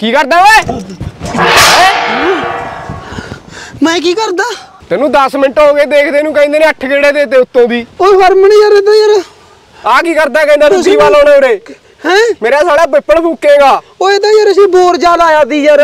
की करदा मैं की करदा तेनू 10 मिनट हो गए देखदे नू कहंदे ने 8 गेड़े देते उत्तों दी ओए फर्म नहीं यार इदा यार आ की करदा कहंदा रुसी वाला होणे उरे हैं मेरा साला पिपल फूकेगा ओए इदा यार असी बोर जा लाया दी यार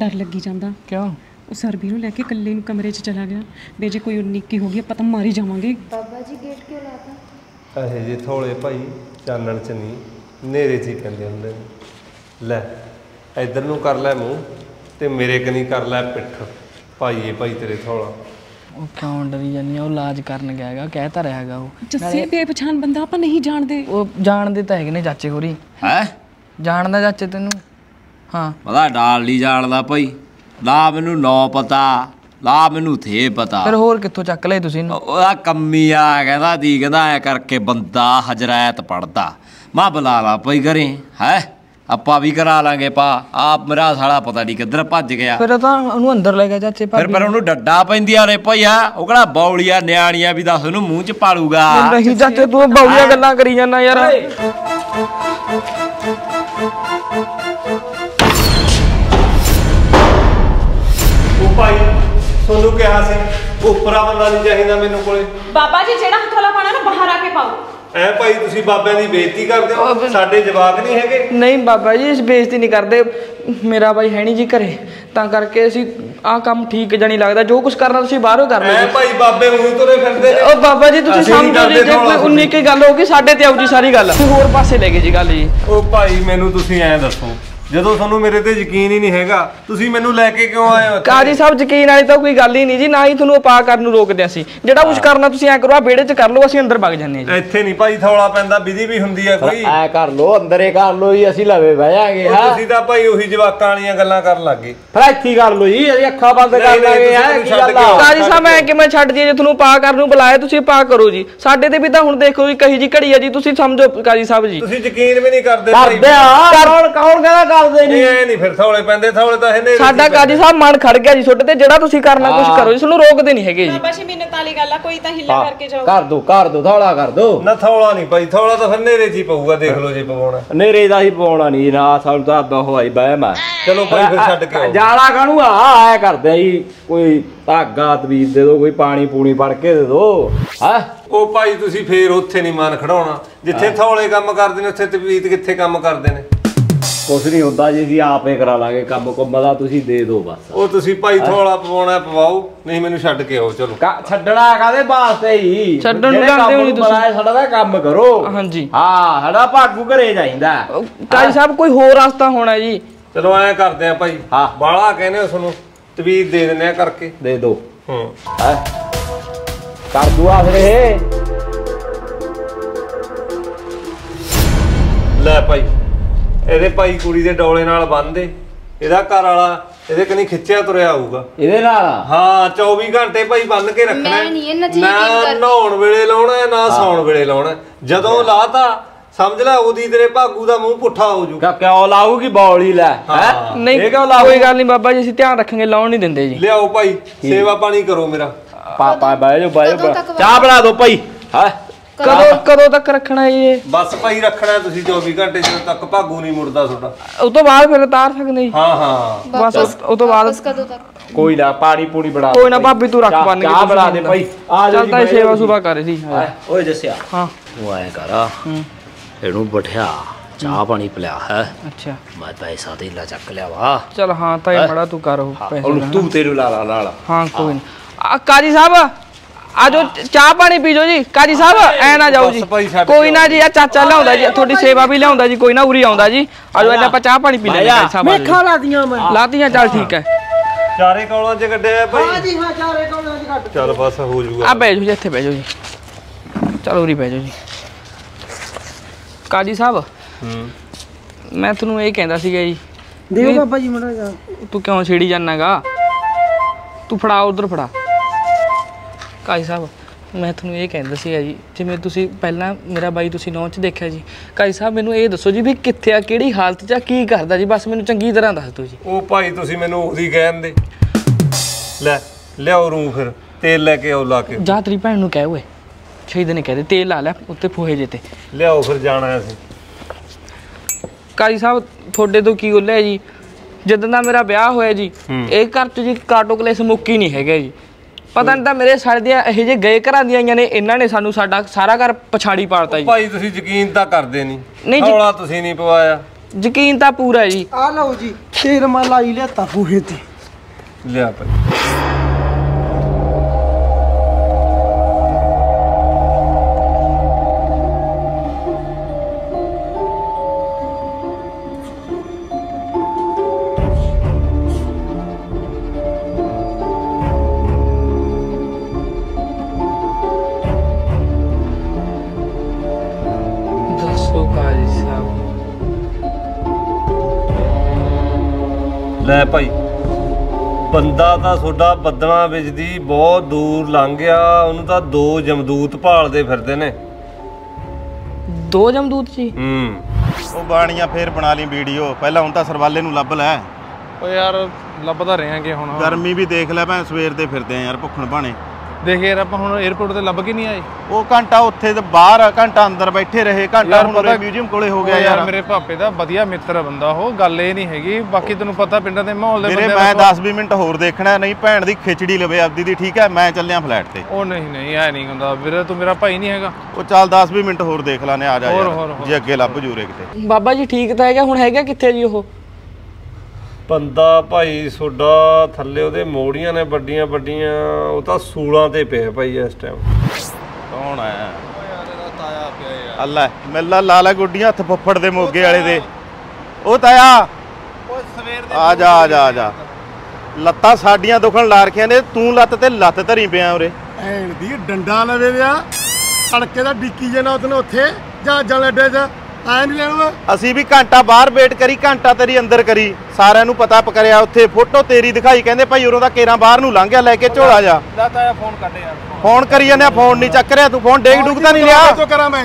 डर लगी जांदा क्यों सरबीर नूं लेके कल्ले नूं कमरे च चला गया बे जे कोई उन्नी की हो गई पता मारी जावांगे बाबा जी गेट क्यों लाता ऐसे जे थोड़े भाई चानण च नहीं नेरे जी कहंदे हुंदे ले इधर नूं कर ले मूंह ते मेरे कनी कर ले पिठ भाईए भाई तेरे थोड़ा ओ क्यों डरी जानी ओ लाज करन गया हैगा कहता रहेगा ओ जस्सी बेपछान बंदा आपा नहीं जानदे ओ जानदे तां हैगे ने चाचे होरी हैं जानदा चाचे तैनू हाँ पता डाल नहीं जानदा भाई ना मैनू नौ पता ना मैनू थे पता फिर होर कित्थों चक ले तुसीं ओदा कम्मी आ कहदा दी कहदा ऐ करके बंदा हजरायत पढ़दा मां बुला ला भाई घरे है आपा भी करा लांगे पा आप मेरा साला पता नहीं किधर भज गया फिर तां ओनू अंदर ले गया चाचे भाई फिर ओनू डड्डा पैंदी रे भईया ओकड़ा बौलिया न्याणिया भी दस ओनू मूंह च पालूगा नहीं चाचे तू बौलिया गल्लां करी जाना यार ਭਾਈ ਤੁਹਾਨੂੰ ਕਿਹਾ ਸੀ ਉਪਰਾ ਬੰਦਾ ਨਹੀਂ ਚਾਹੀਦਾ ਮੈਨੂੰ ਕੋਲੇ ਬਾਬਾ ਜੀ ਜਿਹੜਾ ਹੱਥੋਲਾ ਪਾਣਾ ਨਾ ਬਾਹਰ ਆ ਕੇ ਪਾਓ ਐ ਭਾਈ ਤੁਸੀਂ ਬਾਬਿਆਂ ਦੀ ਬੇਇੱਜ਼ਤੀ ਕਰਦੇ ਹੋ ਸਾਡੇ ਜਵਾਕ ਨਹੀਂ ਹੈਗੇ ਨਹੀਂ ਬਾਬਾ ਜੀ ਇਸ ਬੇਇੱਜ਼ਤੀ ਨਹੀਂ ਕਰਦੇ ਮੇਰਾ ਭਾਈ ਹੈ ਨਹੀਂ ਜੀ ਘਰੇ ਤਾਂ ਕਰਕੇ ਅਸੀਂ ਆ ਕੰਮ ਠੀਕ ਜਾਨੀ ਲੱਗਦਾ ਜੋ ਕੁਝ ਕਰਨਾ ਤੁਸੀਂ ਬਾਹਰੋਂ ਕਰ ਲਓ ਐ ਭਾਈ ਬਾਬੇ ਉਹੀ ਤੋਰੇ ਫਿਰਦੇ ਨੇ ਉਹ ਬਾਬਾ ਜੀ ਤੁਸੀਂ ਸਮਝੋ ਜੇ ਕੋਈ 19 ਕੀ ਗੱਲ ਹੋਗੀ ਸਾਡੇ ਤੇ ਆਉ ਜੀ ਸਾਰੀ ਗੱਲ ਹੋਰ ਪਾਸੇ ਲੈ ਗਏ ਜੀ ਗੱਲ ਜੀ ਉਹ ਭਾਈ ਮੈਨੂੰ ਤੁਸੀਂ ਐ ਦੱਸੋ ਜਦੋਂ ਤੁਹਾਨੂੰ ਮੇਰੇ ਤੇ ਯਕੀਨ ਹੀ ਨਹੀਂ ਹੈਗਾ ਤੁਸੀਂ ਮੈਨੂੰ ਲੈ ਕੇ ਕਿਉਂ ਆਏ ਹੋ ਕਾਜੀ ਸਾਹਿਬ ਯਕੀਨ ਵਾਲੀ ਤਾਂ ਕੋਈ ਗੱਲ ਹੀ ਨਹੀਂ ਜੀ ਨਾ ਹੀ ਤੁਹਾਨੂੰ ਉਪਾਅ ਕਰਨ ਨੂੰ ਰੋਕਦੇ ਅਸੀਂ ਜਿਹੜਾ ਕੁਝ ਕਰਨਾ ਤੁਸੀਂ ਐ ਕਰੋ ਆ ਵਿਹੜੇ 'ਚ ਕਰ ਲਓ ਅਸੀਂ ਅੰਦਰ ਵਗ ਜਾਂਦੇ ਜੀ ਇੱਥੇ ਨਹੀਂ ਭਾਈ ਥੌਲਾ ਪੈਂਦਾ ਵਿਧੀ ਵੀ ਹੁੰਦੀ ਹੈ ਕੋਈ ਐ ਕਰ ਲਓ ਅੰਦਰੇ ਕਰ ਲਓ ਜੀ ਅਸੀਂ ਲਵੇ ਬਹਿ ਜਾਾਂਗੇ ਹਾਂ ਤੁਸੀਂ ਤਾਂ ਭਾਈ ਉਹੀ ਜਵਾਕਾਂ ਵਾਲੀਆਂ ਗੱਲਾਂ ਕਰਨ ਲੱਗੇ ਫਿਰ ਇੱਥੇ ਕਰ ਲਓ ਜੀ ਅਸੀਂ ਅੱਖਾਂ ਬੰਦ ਕਰ ਲਾਂਗੇ ਹੈ ਕੀ ਗੱਲ ਕਾਜੀ ਸਾਹਿਬ ਐ ਕਿ ਮੈਂ ਛੱਡ ਦਈਏ ਜੇ ਤੁਹਾਨੂੰ ਉਪਾਅ ਕਰਨ ਨੂੰ ਬੁਲਾਇਆ ਤੁਸੀਂ ਉਪਾਅ ਕਰੋ ਜੀ ਸਾਡੇ ਤੇ ਵੀ ਤਾਂ ਹੁਣ ਦੇਖੋ ਜੀ ਕਹੀ ਜੀ ਘੜੀ ਆ ਜੀ ਤੁਸੀਂ ਸਮਝੋ ਕਾਜੀ ਸਾਹਿਬ ਜੀ ਤੁਸੀਂ ਯਕੀਨ ਵੀ ਨਹੀਂ ਕਰਦੇ ਭਾਈ ਕੌਣ ਕੌਣ ਕਹਿੰਦਾ जाला कानू आ कर दे कोई धागा तवीज दे दो कोई पानी पूनी फड़ के दे दो ओ भाई तुसी फेर ओथे नहीं मन खड़ाउणा जिथे थौले काम करदे ने ओथे तवीज किथे काम करदे ने कुछ नहीं होता जी जी आप ही करा लागे काम को मजा तुसी दे दो बस ओ तुसी भाई थोड़ा पवाना पवाओ नहीं मेनू छड़ के आओ चलो छड़ना कादे वास्ते ही छड़न नु करदे हो नहीं तुसी साडा दा काम करो हां जी हां साडा भागू घरे जाइंदा काई साहब कोई होर रास्ता होना जी चलो ऐ करदे हैं भाई हां बाला कहने उसनु तवीज दे देने करके दे दो हां कर दुआ रे ले भाई ਇਹਦੇ ਭਾਈ ਕੁੜੀ ਦੇ ਡੌਲੇ ਨਾਲ ਬੰਨਦੇ ਇਹਦਾ ਘਰ ਵਾਲਾ ਇਹਦੇ ਕਨੀ ਖਿੱਚਿਆ ਤੁਰਿਆ ਆਊਗਾ ਇਹਦੇ ਨਾਲ ਹਾਂ 24 ਘੰਟੇ ਭਾਈ ਬੰਨ ਕੇ ਰੱਖਣਾ ਮੈਂ ਨਹੀਂ ਇਹਨਾਂ ਚੀਜ਼ ਨਾ ਨਹਾਉਣ ਵੇਲੇ ਲਾਉਣਾ ਨਾ ਸੌਣ ਵੇਲੇ ਲਾਉਣਾ ਜਦੋਂ ਲਾਤਾ ਸਮਝ ਲੈ ਉਹਦੀ ਤੇਰੇ ਭਾਗੂ ਦਾ ਮੂੰਹ ਪੁੱਠਾ ਹੋ ਜੂ ਕਿਉਂ ਲਾਊਗੀ ਬੌਲੀ ਲੈ ਹੈ ਨਹੀਂ ਇਹ ਕਿਉਂ ਲਾਊ ਕੋਈ ਗੱਲ ਨਹੀਂ ਬਾਬਾ ਜੀ ਅਸੀਂ ਧਿਆਨ ਰੱਖਾਂਗੇ ਲਾਉਣ ਨਹੀਂ ਦਿੰਦੇ ਜੀ ਲਿਆਓ ਭਾਈ ਸੇਵਾ ਪਾਣੀ ਕਰੋ ਮੇਰਾ ਪਾਪਾ ਬਾਏ ਚਾਹ ਬਣਾ ਦਿਓ ਭਾਈ ਹੈ ਕਦੋਂ ਕਦੋਂ ਤੱਕ ਰੱਖਣਾ ਇਹ ਬਸ ਭਾਈ ਰੱਖਣਾ ਤੁਸੀਂ 24 ਘੰਟੇ ਜਦੋਂ ਤੱਕ ਭਾਗੂ ਨਹੀਂ ਮੁੜਦਾ ਤੁਹਾਡਾ ਉਸ ਤੋਂ ਬਾਅਦ ਫਿਰ ਉਤਾਰ ਸਕਦੇ ਜੀ ਹਾਂ ਹਾਂ ਬਸ ਉਸ ਤੋਂ ਬਾਅਦ ਕਦੋਂ ਤੱਕ ਕੋਈ ਨਾ ਪਾਣੀ ਪੂਣੀ ਬਣਾ ਕੋਈ ਨਾ ਭਾਬੀ ਤੂੰ ਰੱਖ ਬੰਨ ਕੇ ਬਣਾ ਦੇ ਭਾਈ ਆ ਜਾ ਚੱਲਦਾ ਸੇਵਾ ਸੁਭਾ ਕਰੇ ਸੀ ਓਏ ਜੱਸਿਆ ਹਾਂ ਉਹ ਆਇਆ ਕਰਾ ਇਹਨੂੰ ਬਠਿਆ ਚਾਹ ਪਾਣੀ ਪਿਲਾ ਹੈ ਅੱਛਾ ਮੈਂ ਪੈਸਾ ਤੇ ਲਾ ਚੱਕ ਲਿਆ ਵਾ ਚਲ ਹਾਂ ਤਾਂ ਇਹ ਮੜਾ ਤੂੰ ਕਰ ਉਹ ਪੈਸੇ ਤੂੰ ਤੇਰੇ ਲਾਲਾ ਲਾਲਾ ਹਾਂ ਕੋਈ ਨਾ ਕਾਜੀ ਸਾਹਿਬ आजो चाह पानी पीजो जी काजी साहब ऐ ना जाओ जी कोई ना जी चाचा लाउंदा जी थोड़ी सेवा भी लाउंदा जी कोई ना उरी आउंदा जी आजो ऐ ना चाह पानी पी ले साहब मैं खा लादियां मैं लादियां चल ठीक है चारे कौलां च गड्डे भाई हां जी हां चारे कौलां च गड्डे चल बस हो जाऊगा आ बैठो जी इथे बैठो जी चलो उरी बैठो जी काजी साहब मैं तेनू ये कहता सीगा जी। देखो पापा जी मड़ा जा, तू क्यों छेड़ी जाना गा, तू फड़ा उधर फड़ा। काजी साहब मैं तेनू ये कहता सीगा जी, जिवें तुसीं पहलां मेरा बाई तुसीं नौं च देखिया जी। काजी साहब मैनूं ये दसो जी भी कित्थे आ, किहड़ी हालत च आ, की करदा जी, बस मैनूं चंगी तरह दस दो जी। ओ भाई तुसीं मैनूं उहदी कहन दे, लै लियाओ रू फिर तेल लैके आओ ला के। जा तेरी भैन नूं कह ओए, शहीद ने कह दे तेल ला लै उत्ते फोहे जे ते, लियाओ फिर जाना असीं। काजी साहब थोड़े तो की गल है जी, जदों दा मेरा ब्याह होया जी ये घर च जी काटो कलेस मुक्की नहीं हैगा जी। पता नहीं तो मेरे सारे दिया यह जे गए घर दियां ने, इन्होंने सानू साडा सारा घर पछाड़ी पाड़ता जी। भाई तुसीं यकीन तां करदे नहीं, हौला तुसीं नहीं पवाया। यकीन तां पूरा है जी। आ लो जी शेर मलाई लेता फूहे ते, लिया भाई। ਲੈ ਭਾਈ ਬੰਦਾ ਤਾਂ ਤੁਹਾਡਾ ਬੱਦਲਾਂ ਵਿੱਚ ਦੀ ਬਹੁਤ ਦੂਰ ਲੰਘ ਗਿਆ, ਉਹਨੂੰ ਤਾਂ ਦੋ ਜਮਦੂਤ ਭਾਲਦੇ ਫਿਰਦੇ ਨੇ। ਦੋ ਜਮਦੂਤ ਜੀ? ਉਹ ਬਾਣੀਆਂ ਫੇਰ ਬਣਾ ਲਈ ਵੀਡੀਓ, ਪਹਿਲਾਂ ਹੁਣ ਤਾਂ ਸਰਵਾਲੇ ਨੂੰ ਲੱਭ ਲੈ। ਓ ਯਾਰ ਲੱਭਦਾ ਰਹਿਾਂਗੇ ਹੁਣ, ਗਰਮੀ ਵੀ ਦੇਖ ਲੈ ਭੈਣ, ਸਵੇਰ ਦੇ ਫਿਰਦੇ ਆ ਯਾਰ ਭੁੱਖਣ ਭਾਣੇ। ਦੇਖ ਯਾਰ ਆਪਾਂ ਹੁਣ 에어ਪੋਰਟ ਤੇ ਲੱਭ ਕੇ ਨਹੀਂ ਆਏ, ਉਹ ਘੰਟਾ ਉੱਥੇ ਤੇ ਬਾਹਰ ਆ, ਘੰਟਾ ਅੰਦਰ ਬੈਠੇ ਰਹੇ, ਘੰਟਾ ਹੁਣ ਉਹਦੇ ਮਿਊਜ਼ੀਅਮ ਕੋਲੇ ਹੋ ਗਿਆ। ਯਾਰ ਮੇਰੇ ਭਾਪੇ ਦਾ ਵਧੀਆ ਮਿੱਤਰ ਬੰਦਾ ਉਹ, ਗੱਲ ਇਹ ਨਹੀਂ ਹੈਗੀ। ਬਾਕੀ ਤੈਨੂੰ ਪਤਾ ਪਿੰਡਾਂ ਦੇ ਮਾਹੌਲ ਦੇ ਬੰਦੇ ਮੈਂ 10-20 ਮਿੰਟ ਹੋਰ ਦੇਖਣਾ, ਨਹੀਂ ਭੈਣ ਦੀ ਖਿਚੜੀ ਲਵੇ ਆਪਦੀ ਦੀ, ਠੀਕ ਹੈ ਮੈਂ ਚੱਲਿਆ ਫਲੈਟ ਤੇ। ਉਹ ਨਹੀਂ ਨਹੀਂ ਐ ਨਹੀਂ ਹੁੰਦਾ ਵੀਰੇ, ਤੂੰ ਮੇਰਾ ਭਾਈ ਨਹੀਂ ਹੈਗਾ। ਉਹ ਚੱਲ 10-20 ਮਿੰਟ ਹੋਰ ਦੇਖ ਲਾਨੇ, ਆ ਜਾ ਜੇ ਅੱਗੇ ਲੱਭ ਜੂਰੇ ਕਿਤੇ। ਬਾਬਾ ਜੀ ਠੀਕ ਤਾਂ ਹੈਗਾ, ਹੁਣ ਹੈਗਾ ਕਿੱਥੇ ਜੀ ਉਹ ਬੰਦਾ? ਭਾਈ ਤੁਹਾਡਾ ਥੱਲੇ ਉਹਦੇ ਮੋੜੀਆਂ ਨੇ ਵੱਡੀਆਂ ਵੱਡੀਆਂ, ਉਹ ਤਾਂ ਸੂਲਾਂ ਤੇ ਪਿਆ ਭਾਈ ਇਸ ਟਾਈਮ। ਕੌਣ ਆਇਆ? ਓ ਯਾਰ ਇਹਦਾ ਤਾਇਆ ਪਿਆ ਯਾਰ। ਅੱਲਾ ਮੇਲਾ ਲਾਲਾ ਗੁੱਡੀਆਂ ਹੱਥ ਫੁੱਫੜ ਦੇ ਮੋਗੇ ਵਾਲੇ ਦੇ। ਉਹ ਤਾਇਆ ਓ ਸਵੇਰ ਦੇ ਆ ਜਾ ਆ ਜਾ ਆ ਜਾ, ਲੱਤਾਂ ਸਾਡੀਆਂ ਦੁਖਣ ਲਾ ਰਖੀਆਂ ਨੇ, ਤੂੰ ਲੱਤ ਤੇ ਲੱਤ ਧਰੀ ਪਿਆ ਉਰੇ। ਐਣ ਦੀ ਡੰਡਾ ਲਵੇ ਵਿਆ ਸੜਕੇ ਦਾ ਡਿੱਕੀ ਜਨਾ ਉਹਨੇ ਉੱਥੇ ਜਾ ਜਲੜੇ ਜਾ। ਅਸੀਂ ਵੀ ਘੰਟਾ ਬਾਹਰ ਵੇਟ ਕਰੀ, ਘੰਟਾ ਤੇਰੀ ਅੰਦਰ ਕਰੀ, ਸਾਰਿਆਂ ਨੂੰ ਪਤਾ ਪਕੜਿਆ, ਉੱਥੇ ਫੋਟੋ ਤੇਰੀ ਦਿਖਾਈ, ਕਹਿੰਦੇ ਭਾਈ ਉਰੋਂ ਦਾ ਕੇਰਾਂ ਬਾਹਰ ਨੂੰ ਲੰਘ ਗਿਆ ਲੈ ਕੇ ਝੋਲਾ ਜਾ। ਫੋਨ ਕੱਢ ਯਾਰ, ਫੋਨ ਕਰੀ ਜਾਂਦੇ ਆ, ਫੋਨ ਨਹੀਂ ਚੱਕ ਰਿਹਾ ਤੂੰ, ਫੋਨ ਡੇਗ ਡੁੱਗ ਤਾਂ ਨਹੀਂ ਲਿਆ? ਕਰਾਂ ਮੈਂ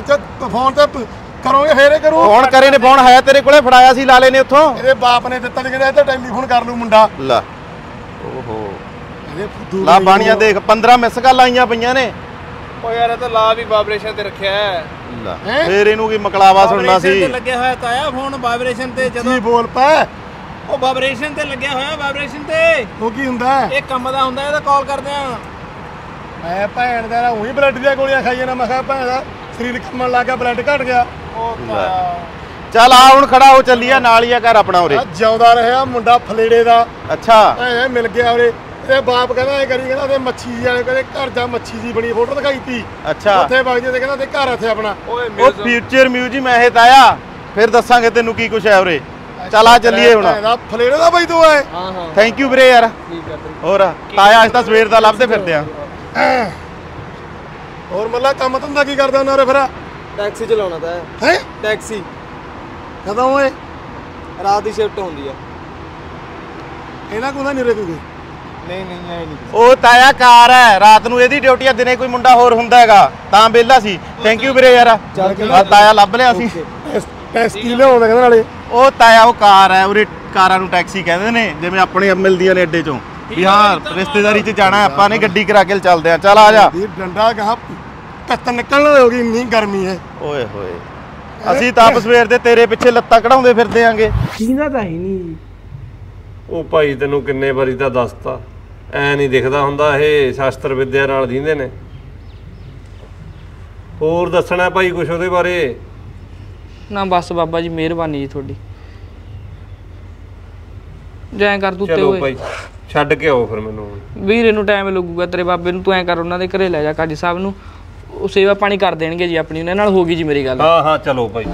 ਫੋਨ ਤੇ ਕਰੋਗੇ ਫੇਰੇ ਕਰੂ। ਫੋਨ ਕਰੇ ਨੇ ਫੋਨ ਹੈ ਤੇਰੇ ਕੋਲੇ, ਫੜਾਇਆ ਸੀ ਲਾਲੇ ਨੇ ਉੱਥੋਂ, ਇਹਦੇ ਬਾਪ ਨੇ ਦਿੱਤਾ, ਕਹਿੰਦਾ ਇਹ ਤਾਂ ਟੈਲੀਫੋਨ ਕਰ ਲੂ ਮੁੰਡਾ। ਲਾ ਓਹੋ ਲਾ ਬਾਣੀਆਂ ਦੇਖ, 15 ਮਿਸ ਕਾਲ ਆਈਆਂ ਪਈਆਂ ਨੇ। ਓ ਯਾਰ ਇਹ ਤਾਂ ਲਾ ਵੀ ਵਾਈਬ੍ਰੇਸ਼ਨ ਤੇ ਰੱਖਿਆ ਹੈ। ਫੇਰ ਇਹਨੂੰ ਕੀ ਮਕਲਾਵਾ ਸੁਣਨਾ ਸੀ? ਤੇ ਲੱਗਿਆ ਹੋਇਆ ਤਾਇਆ ਫੋਨ ਵਾਈਬ੍ਰੇਸ਼ਨ ਤੇ, ਜਦੋਂ ਬੋਲ ਪਾ ਉਹ ਵਾਈਬ੍ਰੇਸ਼ਨ ਤੇ ਲੱਗਿਆ ਹੋਇਆ। ਵਾਈਬ੍ਰੇਸ਼ਨ ਤੇ ਉਹ ਕੀ ਹੁੰਦਾ? ਇਹ ਕੰਮ ਦਾ ਹੁੰਦਾ, ਇਹਦਾ ਕਾਲ ਕਰਦੇ ਆ। ਮੈਂ ਭੈਣ ਦਾ ਉਹੀ ਬਲੱਡ ਦੀਆਂ ਗੋਲੀਆਂ ਖਾਈਆਂ ਨਾ, ਮੈਂ ਕਿਹਾ ਭੈਣ ਦਾ ਸਰੀਰ ਕੰਮਣ ਲੱਗ ਗਿਆ, ਬਲੱਡ ਘਟ ਗਿਆ। ਉਹ ਚੱਲ ਆ ਹੁਣ ਖੜਾ ਹੋ ਚੱਲੀਆ ਨਾਲ ਹੀ ਆ ਘਰ ਆਪਣਾ। ਉਰੇ ਜਿਉਂਦਾ ਰਿਹਾ ਮੁੰਡਾ ਫਲੇੜੇ ਦਾ, ਅੱਛਾ ਐ ਮਿਲ ਗਿਆ ਉਰੇ। ਇਹ ਬਾਪ ਕਹਿੰਦਾ ਇਹ ਕਰੀ, ਕਹਿੰਦਾ ਤੇ ਮੱਛੀ ਵਾਲੇ ਕਹਿੰਦੇ ਘਰ ਜਾ ਮੱਛੀ ਦੀ ਬਣੀ ਫੋਟੋ ਦਿਖਾਈ ਤੀ। ਅੱਛਾ ਉੱਥੇ ਵਗ ਜੇ ਤੇ ਕਹਿੰਦਾ ਤੇ ਘਰ ਇੱਥੇ ਆਪਣਾ। ਉਹ ਫਿਊਚਰ ਮਿਊਜ਼ੀਅਮ ਇਹ ਤਾਇਆ, ਫਿਰ ਦੱਸਾਂਗੇ ਤੈਨੂੰ ਕੀ ਕੁਛ ਹੈ ਉਰੇ। ਚੱਲ ਆ ਚੱਲੀਏ ਹੁਣ। ਫਲੇੜੇ ਦਾ ਬਾਈ ਤੂੰ ਆਏ? ਹਾਂ ਹਾਂ ਥੈਂਕ ਯੂ ਵੀਰੇ ਯਾਰ। ਹੋਰ ਤਾਇਆ ਅੱਜ ਤਾਂ ਸਵੇਰ ਦਾ ਲੱਭਦੇ ਫਿਰਦੇ ਆ। ਹੋਰ ਮੱਲਾ ਕੰਮ ਧੰਦਾ ਕੀ ਕਰਦਾ ਉਹਨਾਂ ਉਰੇ ਫਿਰ? ਟੈਕਸੀ ਚਲਾਉਣਾ ਤਾਂ ਹੈ। ਟੈਕਸੀ ਕਦੋਂ ਓਏ? ਰਾਤ ਦੀ ਸ਼ਿਫਟ ਹੁੰਦੀ ਆ ਇਹਨਾਂ ਕੋਲ ਤਾਂ ਨਹੀਂ ਰੇ ਕੋਈ। ਨਹੀਂ ਨਹੀਂ ਆਈ ਨਹੀਂ। ਉਹ ਤਾਇਆ ਕਾਰ ਹੈ, ਰਾਤ ਨੂੰ ਇਹਦੀ ਡਿਊਟੀ ਆ, ਦਿਨੇ ਕੋਈ ਮੁੰਡਾ ਹੋਰ ਹੁੰਦਾ ਹੈਗਾ, ਤਾਂ ਵਿਹਲਾ ਸੀ। ਥੈਂਕ ਯੂ ਵੀਰੇ ਯਾਰ, ਤਾਇਆ ਲੱਭ ਲਿਆ ਸੀ। ਟੈਕਸੀ ਲਿਆਉਂਦਾ ਕਹਿੰਦੇ ਨਾਲੇ ਉਹ ਤਾਇਆ, ਉਹ ਕਾਰ ਹੈ ਉਰੇ, ਕਾਰਾਂ ਨੂੰ ਟੈਕਸੀ ਕਹਿੰਦੇ ਨੇ, ਜਿਵੇਂ ਆਪਣੇ ਮਿਲਦੀਆਂ ਨੇ ਅੱਡੇ ਚੋਂ ਵੀ ਹਾਂ ਰਿਸ਼ਤੇਦਾਰੀ ਚ ਜਾਣਾ ਆਪਾਂ ਨੇ, ਗੱਡੀ ਕਰਾ ਕੇ ਚੱਲਦੇ ਆ। ਚੱਲ ਆ ਜਾ। ਡੰਡਾ ਕਹਾ ਕੱਤ ਨਿਕਲਣ ਹੋਗੀ, ਇੰਨੀ ਗਰਮੀ ਹੈ। ਓਏ ਹੋਏ ਅਸੀਂ ਤਾਂ ਸਵੇਰ ਦੇ ਤੇਰੇ ਪਿੱਛੇ ਲੱਤਾਂ ਕਢਾਉਂਦੇ ਫਿਰਦੇ ਆਂਗੇ। ਜੀਂਦਾ ਤਾਂ ਹੀ ਨਹੀਂ। ਉਹ ਭਾਈ ਤੈਨੂੰ ਕਿੰਨੇ ਵਾਰੀ ਤਾਂ ਦੱਸਤਾ, ਐ ਨਹੀਂ ਦਿਖਦਾ ਹੁੰਦਾ ਇਹ ਸ਼ਾਸਤਰ ਵਿੱਦਿਆ ਨਾਲ ਜੀਂਦੇ ਨੇ। ਹੋਰ ਦੱਸਣਾ ਭਾਈ ਕੁਛ ਉਹਦੇ ਬਾਰੇ? ਨਾ ਬਸ ਬਾਬਾ ਜੀ ਮਿਹਰਬਾਨੀ ਜੀ ਤੁਹਾਡੀ। ਜੈ ਕਰ ਤੂੰ ਤੇ ਹੋਏ। ਚਲੋ ਭਾਈ ਛੱਡ ਕੇ ਆਓ ਫਿਰ ਮੈਨੂੰ, ਵੀਰੇ ਨੂੰ ਟਾਈਮ ਲੱਗੂਗਾ ਤੇਰੇ ਬਾਬੇ ਨੂੰ। ਤੂੰ ਐ ਕਰ ਉਹਨਾਂ ਦੇ ਘਰੇ ਲੈ ਜਾ ਕਾਜੀ ਸਾਹਿਬ ਨੂੰ, ਉਹ ਸੇਵਾ ਪਾਣੀ ਕਰ ਦੇਣਗੇ ਜੀ ਆਪਣੀ, ਉਹਨਾਂ ਨਾਲ ਹੋ ਗਈ ਜੀ ਮੇਰੀ ਗੱਲ। ਹਾਂ ਹਾਂ ਚਲੋ ਭਾਈ।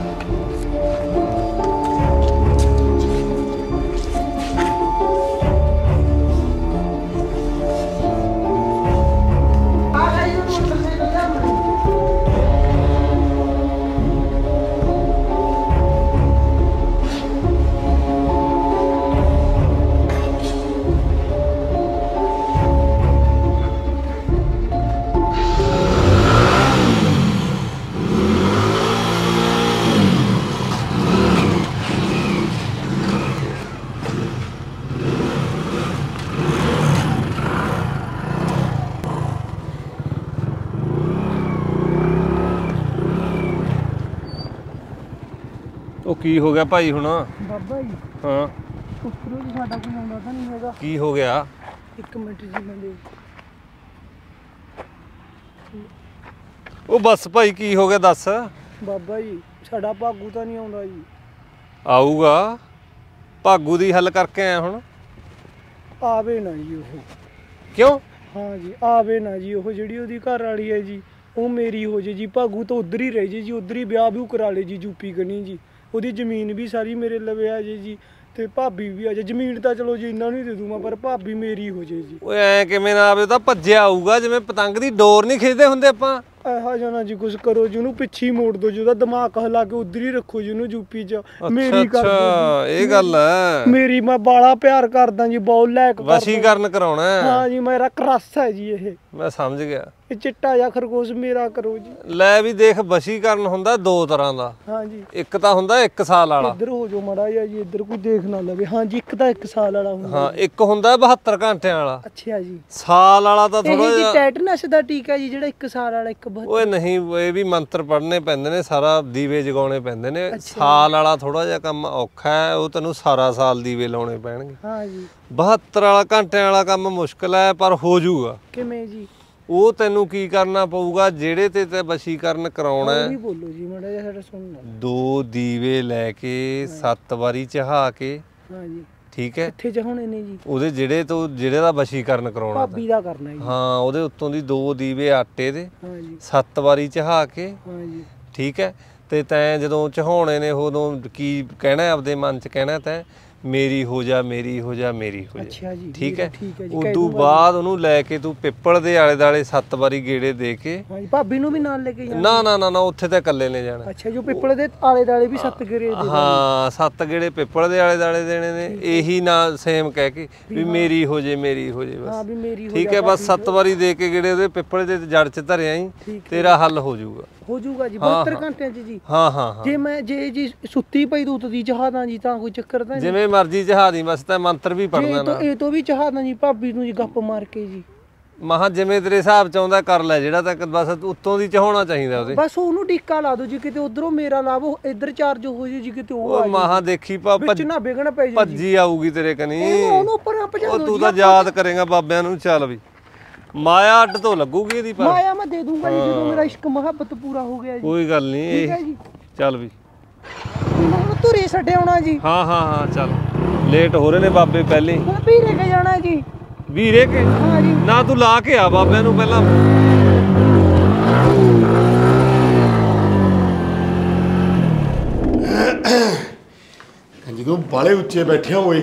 ਉਹ ਕੀ ਹੋ ਗਿਆ ਭਾਈ ਹੁਣ ਬਾਬਾ ਜੀ? ਹਾਂ ਉੱਪਰੋਂ ਸਾਡਾ ਕੋਈ ਆਉਂਦਾ ਤਾਂ ਨਹੀਂ ਹੈਗਾ। ਕੀ ਹੋ ਗਿਆ? ਇੱਕ ਮਿੰਟ ਜੀ ਮੈਂ ਦੇ। ਉਹ ਬਸ ਭਾਈ ਕੀ ਹੋ ਗਿਆ ਦੱਸ? ਬਾਬਾ ਜੀ ਸਾਡਾ ਭਾਗੂ ਤਾਂ ਨਹੀਂ ਆਉਂਦਾ ਜੀ। ਆਊਗਾ, ਭਾਗੂ ਦੀ ਹੱਲ ਕਰਕੇ ਆਇਆ ਹੁਣ। ਆਵੇ ਨਾ ਜੀ ਉਹ। ਕਿਉਂ? हाँ जी आवे ना जी वो जी ओदी घर वाली है जी वो मेरी हो जाए जी। भागू तो उधर ही रह जाए जी, उधर ही ब्याह भी करा ले जी यूपी कनी जी। ओदी जमीन भी सारी मेरे लवे आ जाए जी ते भाभी भी आ जाए। जमीन तो चलो जी इन्ना नहीं दे दूंगा पर भाभी मेरी हो जाए जी। ओए ऐ किवें ना आवे तां भज्जिया आऊगा जिवें पतंग दी डोर नहीं खिचदे हुंदे आपां। ऐहा जा ना जी कुछ करो जी, उहनूं पिछे ही मोड़ दो जी, उहदा दिमाग हिला के उधर ही रखो जी उहनूं यूपी च। मेरी कर अच्छा ये गल है मेरी, मैं बाला प्यार करदा जी, बहुत लायक वशीकरण कराउणा। हां जी मेरा क्रस है जी ये, मैं समझ गया। ये चिट्टा जा खरगोश मेरा करो जी। लै भी देख वशीकरण हुंदा दो तरह दा। हां जी एक तां हुंदा 1 साल वाला। इधर हो जो मड़ा या जी, इधर कोई देख ना लवे। हां जी एक तां 1 साल वाला हुंदा। हां एक हुंदा 72 घंटे वाला। अच्छा जी साल वाला तां थोड़ा जी टेटनस दा टीका जी जेड़ा 1 साल वाला। ओए नहीं ये भी मंत्र पढ़ने पैंदे ने, सारा दीवे जगाने पैंदे ने। साल वाला थोड़ा जा काम औखा है, वो तैनू सारा साल दीवे लाने पैणगे। हां जी 72 वाला घंटे वाला काम मुश्किल है पर हो जाऊगा। किवें जी? ਉਹ ਤੈਨੂੰ ਕੀ ਕਰਨਾ ਪਊਗਾ ਜਿਹੜੇ ਤੇ ਵਸ਼ੀਕਰਨ ਕਰਾਉਣਾ ਹੈ। ਬੋਲੋ ਜੀ ਮੜਾ ਜਿਹਾ ਸਾਡਾ ਸੁਣਨਾ। ਦੋ ਦੀਵੇ ਲੈ ਕੇ 7 ਵਾਰੀ ਚਹਾ ਕੇ। ਹਾਂ ਜੀ ਠੀਕ ਹੈ। ਇੱਥੇ ਚਾਹਣੇ ਨੇ ਜੀ ਉਹਦੇ ਜਿਹੜੇ ਤੋਂ ਜਿਹੜੇ ਦਾ ਵਸ਼ੀਕਰਨ ਕਰਾਉਣਾ ਭਾਬੀ ਦਾ ਕਰਨਾ ਜੀ। ਹਾਂ ਉਹਦੇ ਉੱਤੋਂ ਦੀ ਦੋ ਦੀਵੇ ਆਟੇ ਦੇ। ਹਾਂ ਜੀ 7 ਵਾਰੀ ਚਹਾ ਕੇ। ਹਾਂ ਜੀ ਠੀਕ ਹੈ। ਤੇ ਤੈਂ ਜਦੋਂ ਚਾਹਣੇ ਨੇ ਉਦੋਂ ਕੀ ਕਹਿਣਾ ਆਪਦੇ ਮਨ ਚ ਕਹਿਣਾ ਤੈਂ मेरी हो जा मेरी हो जा मेरी हो जा। अच्छा जी ठीक है उदू बाद ओनू लैके तू पिपल दे आले दाले 7 बारी गेड़े दे के। हां भाभी नु भी नाल लेके जाना। ना ना ना ना उत्थे ते कल्ले ने जाना। अच्छा जो पिपल दे आले दाले भी 7 गेड़े दे। हां 7 गेड़े पिपल दे आले दाले देने ने। यही ना सेम कह के भी मेरी हो जे मेरी हो जे बस। हां भी मेरी हो। ठीक है बस 7 बारी दे के गेड़े ओदे पिपल दे जड़ च धरिया ही तेरा हल हो जाऊगा। हो जाऊगा जी 72 घंटे च जी। हां हां जे मैं जे जी सुत्ती पई दूत दी जहादा जी तां कोई चक्कर तां नहीं। मर्जी जहादी मस्त मंत्र भी पढ़ना ना। ये तो भी चाहदा जी भाभी नूं जी गप मार के जी। महा जिवें तेरे हिसाब च आउंदा कर लै जेड़ा तक बस उत्तों दी चाहणा चाहिदा ओदे। बस ओनू टिक्का ला दो जी किते उधरों मेरा लावो इधर चार्ज हो जी जी किते ओ। महा देखी भज ना बिगण पै जी भज्जी आऊगी तेरे कनी। ओनू ऊपर भजा दो। तू तां याद करेगा बाबियां नूं। चल भी माया अड्ड तो लगूगी इहदी पर। माया मैं दे दूंगा जी जदों मेरा इश्क मोहब्बत पूरा हो गया जी। कोई गल नहीं चल भी तुरे छड्डे आउणा जी। हां हां हां चल लेट हो रहे ने बाबे पहले ही। ਹੁਣ ਵੀਰੇ ਕੇ ਜਾਣਾ ਜੀ। ਵੀਰੇ ਕੇ? ਹਾਂ ਜੀ ਨਾ ਤੂੰ ਲਾ ਕੇ ਆ ਬਾਬਿਆਂ ਨੂੰ ਪਹਿਲਾਂ। ਜਦੋਂ ਬਾਲੇ ਉੱਚੇ ਬੈਠਿਆ ਹੋਏ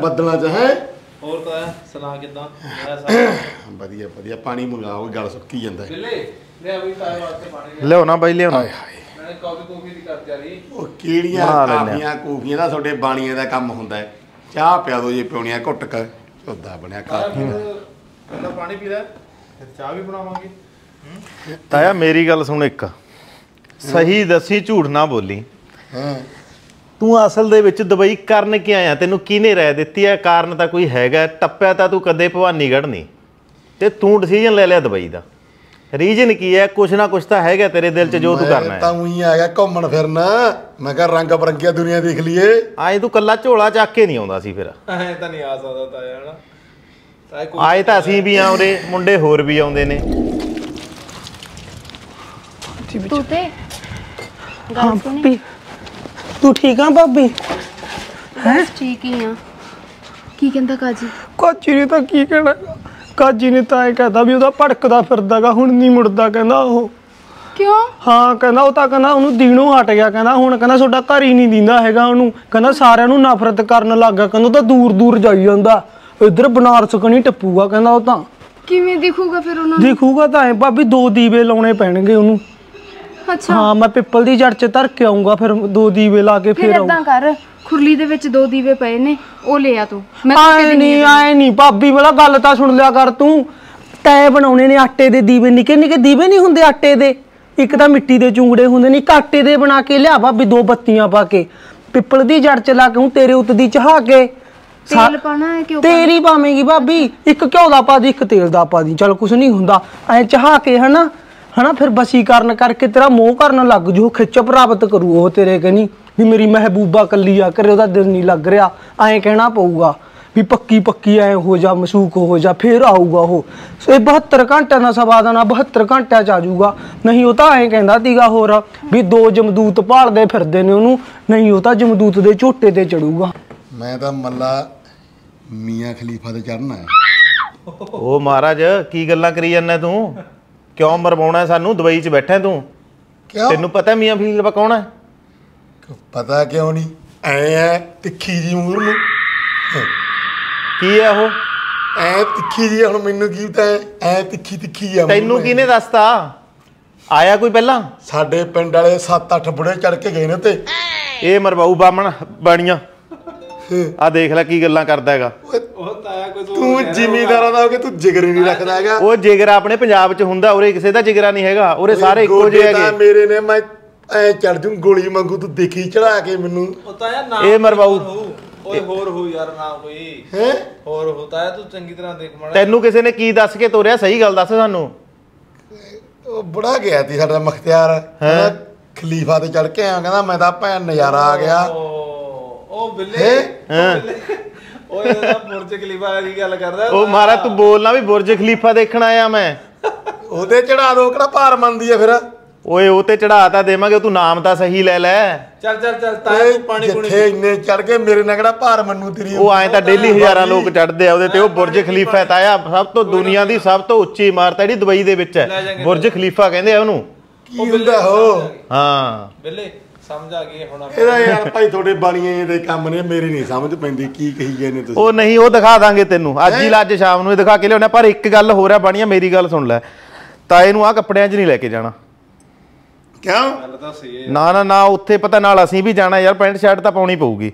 ਬੱਦਲਾਂ 'ਚ ਹੈ। ਹੋਰ ਤਾਂ ਸੁਣਾ ਕਿਦਾਂ? ਵਧੀਆ ਵਧੀਆ। ਪਾਣੀ ਮੰਗਾ ਉਹ ਗੱਲ ਸੁੱਕੀ ਜਾਂਦਾ ਹੈ। ਲੈ ਵੀ ਤਾਏ ਵਾਸਤੇ ਪਾਣੀ ਲਿਆਓ ਨਾ ਬਾਈ ਲਿਆਓ। ਤਾਇਆ ਮੇਰੀ ਗੱਲ ਸੁਣ ਇੱਕ ਸਹੀ ਦੱਸੀ ਝੂਠ ਨਾ ਬੋਲੀ। ਤੂੰ ਅਸਲ ਦੇ ਵਿੱਚ ਦੁਬਈ ਕਰਨ ਕੇ ਆਇਆ? ਤੈਨੂੰ ਕਿਹਨੇ ਰਾਇ ਦਿੱਤੀ ਹੈ? ਕਾਰਨ ਤਾਂ ਕੋਈ ਹੈਗਾ। ਟੱਪਿਆ ਤਾਂ ਤੂੰ ਕਦੇ ਭਵਾਨੀਗੜ੍ਹ ਨਹੀਂ ਤੇ ਤੂੰ ਡਿਸੀਜਨ ਲੈ ਲਿਆ ਦੁਬਈ ਦਾ। ਰੀਜਨ ਕੀ ਹੈ? ਕੁਛ ਨਾ ਕੁਛ ਤਾਂ ਹੈਗਾ ਤੇਰੇ ਦਿਲ 'ਚ ਜੋ ਤੂੰ ਕਰਨਾ ਹੈ। ਤਾਂ ਉਹੀ ਆ ਗਿਆ ਘੁੰਮਣ ਫਿਰਨਾ। ਮੈਂ ਕਿਹਾ ਰੰਗ ਬਰੰਗੀਆਂ ਦੁਨੀਆ ਦੇਖ ਲਈਏ। ਆਏ ਤੂੰ ਕੱਲਾ ਝੋਲਾ ਚੱਕ ਕੇ ਨਹੀਂ ਆਉਂਦਾ ਸੀ ਫਿਰ? ਐ ਤਾਂ ਨਹੀਂ ਆ ਸਕਦਾ ਤਾਇਆ ਹਨਾ। ਆਏ ਤਾਂ ਅਸੀਂ ਵੀ ਆਉਂਦੇ, ਮੁੰਡੇ ਹੋਰ ਵੀ ਆਉਂਦੇ ਨੇ। ਤੂੰ ਤੇ ਗੱਲ ਸੁਣੀ। ਤੂੰ ਠੀਕ ਆ ਭਾਬੀ? ਹਾਂ ਠੀਕ ਹੀ ਆ। ਕੀ ਕਹਿੰਦਾ ਕਾਜੀ? ਕੋਚੀ ਨੇ ਤਾਂ ਕੀ ਕਹਿਣਾ। ਕਾਜੀ ਨੇ ਤਾਂ ਇਹ ਕਹਤਾ ਵੀ ਉਹਦਾ ਭੜਕਦਾ ਫਿਰਦਾਗਾ ਹੁਣ ਨਹੀਂ ਮੁੜਦਾ। ਕਹਿੰਦਾ ਉਹ ਕਿਉਂ? ਹਾਂ ਕਹਿੰਦਾ ਉਹ ਤਾਂ ਕਹਿੰਦਾ ਉਹਨੂੰ ਦੀਣੋਂ ਹਟ ਗਿਆ। ਕਹਿੰਦਾ ਹੁਣ ਕਹਿੰਦਾ ਤੁਹਾਡਾ ਘਰ ਹੀ ਨਹੀਂ ਦਿੰਦਾ ਹੈਗਾ ਉਹਨੂੰ। ਕਹਿੰਦਾ ਸਾਰਿਆਂ ਨੂੰ ਨਫ਼ਰਤ ਕਰਨ ਲੱਗ ਗਿਆ। ਕਹਿੰਦਾ ਤਾਂ ਦੂਰ ਦੂਰ ਜਾਈ ਜਾਂਦਾ, ਇੱਧਰ ਬਨਾਰਸ ਕਣੀ ਟੱਪੂਗਾ। ਕਹਿੰਦਾ ਉਹ ਤਾਂ ਕਿਵੇਂ ਦਿਖੂਗਾ ਫਿਰ ਉਹਨਾਂ ਨੂੰ? ਦਿਖੂਗਾ ਤਾਂ ਐ ਭਾਬੀ ਦੋ ਦੀਵੇ ਲਾਉਣੇ ਪੈਣਗੇ ਉਹਨੂੰ। ਅੱਛਾ ਹਾਂ ਮੈਂ ਪਿੱਪਲ ਦੀ ਜੜ 'ਚ ਧਰ ਕੇ ਆਉਂਗਾ ਫਿਰ ਦੋ ਦੀਵੇ ਲਾ ਕੇ ਫਿਰ ਆਉਂਦਾ। ਕਰ ਖੁਰਲੀ ਦੇ ਵਿੱਚ ਦੋ ਦੀਵੇ ਪਏ ਨੇ ਉਹ ਲੈ ਆ ਤੂੰ। ਮੈਂ ਆਏ ਨਹੀਂ ਭਾਬੀ ਵਾਲਾ ਗੱਲ ਤਾਂ ਸੁਣ ਲਿਆ ਕਰ ਤੂੰ। ਤੈ ਬਣਾਉਣੇ ਨੇ ਆਟੇ ਦੇ ਦੀਵੇ, ਨਿੱਕੇ ਨਿੱਕੇ ਦੀਵੇ ਨਹੀਂ ਹੁੰਦੇ ਆਟੇ ਦੇ। ਇੱਕ ਤਾਂ ਮਿੱਟੀ ਦੇ ਚੂੰਗੜੇ ਹੁੰਦੇ ਨੇ। ਇੱਕ ਆਟੇ ਦੇ ਬਣਾ ਕੇ ਲਿਆ ਭਾਬੀ, ਦੋ ਬੱਤੀਆਂ ਪਾ ਕੇ ਪਿੱਪਲ ਦੀ ਜੜ 'ਚ ਲਾ ਕੇ ਹੂੰ ਤੇਰੇ ਉੱਤ ਦੀ ਚਹਾ ਕੇ। ਤੇਲ ਪਾਣਾ ਹੈ ਕਿਉਂ? ਤੇਰੀ ਪਾਵੇਂਗੀ ਭਾਬੀ, ਇੱਕ ਘਿਓ ਦਾ ਪਾ ਦੀ ਇੱਕ ਤੇਲ ਦਾ ਪਾ ਦੀ। ਚੱਲ ਕੁਛ ਨਹੀਂ ਹੁੰਦਾ ਐ ਚਹਾ ਕੇ ਹਨਾ ਹਨਾ। ਫਿਰ ਵਸੀਕਰਨ ਕਰਕੇ ਤੇਰਾ ਮੋਹ ਕਰਨ ਲੱਗ ਜੂ, ਖਿੱਚ ਪ੍ਰਾਪਤ ਕਰੂ ਉਹ ਤੇਰੇ ਕਨੀ। भी मेरी महबूबा कर लिया करे ओदा दिल नहीं लग रहा, आए कहना पऊगा भी पक्की पक्की आए हो जा मशूक हो जा फिर आऊगा हो। सो 72 घंटे ना सवा देना 72 घंटे च आजूगा। नहीं होता आए कहता तीगा होर भी दो जमदूत भालते फिरते ने ओनू, नहीं होता जमदूत दे झोटे ते चढ़ूगा। मैं तो मल्ला मियाँ खलीफा ते चढ़ना है। ओ महाराज की गल्लां करी जाना तू, क्यों मरवाउणा सानू? दुबई च बैठा तू, तेनू पता मियाँ खलीफा कौन है? पता क्यों नहीं, ऐ तिखी जी मूर नूं ਕੀ ਹੈ ਉਹ? ਐ ਤਿੱਖੀ ਜੀ ਹੁਣ ਮੈਨੂੰ ਕੀ ਪਤਾ ਐ ਤਿੱਖੀ ਤਿੱਖੀ ਆ। ਤੈਨੂੰ ਕਿਹਨੇ ਦੱਸਤਾ? ਆਇਆ ਕੋਈ ਪਹਿਲਾਂ? ਸਾਡੇ ਪਿੰਡ ਵਾਲੇ 7-8 ਬੁੜੇ ਚੜ ਕੇ ਗਏ ਨੇ ਤੇ ਇਹ ਮਰਵਾਊ ਬਾਮਣ ਬਾਣੀਆਂ। ਆ ਦੇਖ ਲੈ ਕੀ ਗੱਲਾਂ ਕਰਦਾ ਹੈਗਾ। ਉਹ ਤਾਇਆ ਕੋਈ ਤੂੰ ਜ਼ਿਮੀਂਦਾਰਾਂ ਦਾ ਹੋ ਕੇ ਤੂੰ ਜਿਗਰ ਹੀ ਨਹੀਂ ਰੱਖਦਾ ਹੈਗਾ। ਉਹ ਜਿਗਰ ਆਪਣੇ ਪੰਜਾਬ 'ਚ ਹੁੰਦਾ, ਉਰੇ ਕਿਸੇ ਦਾ ਜਿਗਰਾ ਨਹੀਂ ਹੈਗਾ, ਉਰੇ ਸਾਰੇ ਇੱਕੋ ਜਿਹੇ ਹੈਗੇ। ਮੇਰੇ ਨੇ ਮੈਂ ਐ ਚੜ ਜੂ ਗੋਲੀ ਮੰਗੂ ਤੂੰ ਦੇਖੀ ਚੜਾ ਕੇ ਮੈਨੂੰ। ਉਹ ਤਾਇਆ ਨਾ ਇਹ ਮਰਵਾਊ महाराज तू बोलना भी बुर्ज खलीफा देखना आया मैं। चढ़ा दो भार मनदी है फिर चढ़ाता देवांगे। तू नाम तो सही ले लै। चल चल चल ताए पानी जिथे इन्ने चढ़ के मेरे ना किहड़ा भार मन्नू तेरी। वो आए तां डेली हज़ारां लोग चढ़दे आ ओहदे ते। ओह बुर्ज खलीफा है ताया सब तो दुनिया दी सब तो उच्ची इमारत जिहड़ी दुबई दे विच है, बुर्ज खलीफा कहंदे आ ओहनू। की हुंदा हो? हां बेले समझ आ गई हुण आपा। एदा यार भाई थोड़े बाणीआं दे कम ने मेरी नहीं समझ पैंदी की कही गए ने तुसीं। ओह नहीं ओह दिखा दांगे तैनू अज ही अज शाम नूं दिखा के लिआउणा। पर एक गल होर आ बाणीआं मेरी गल सुण लै, ताए नूं आ कपड़िआं 'च नहीं लैके जाणा। क्यों? ना ना ना उत्थे पता नाल असीं भी जाना यार, पैंट शर्ट तां पाउणी पऊगी।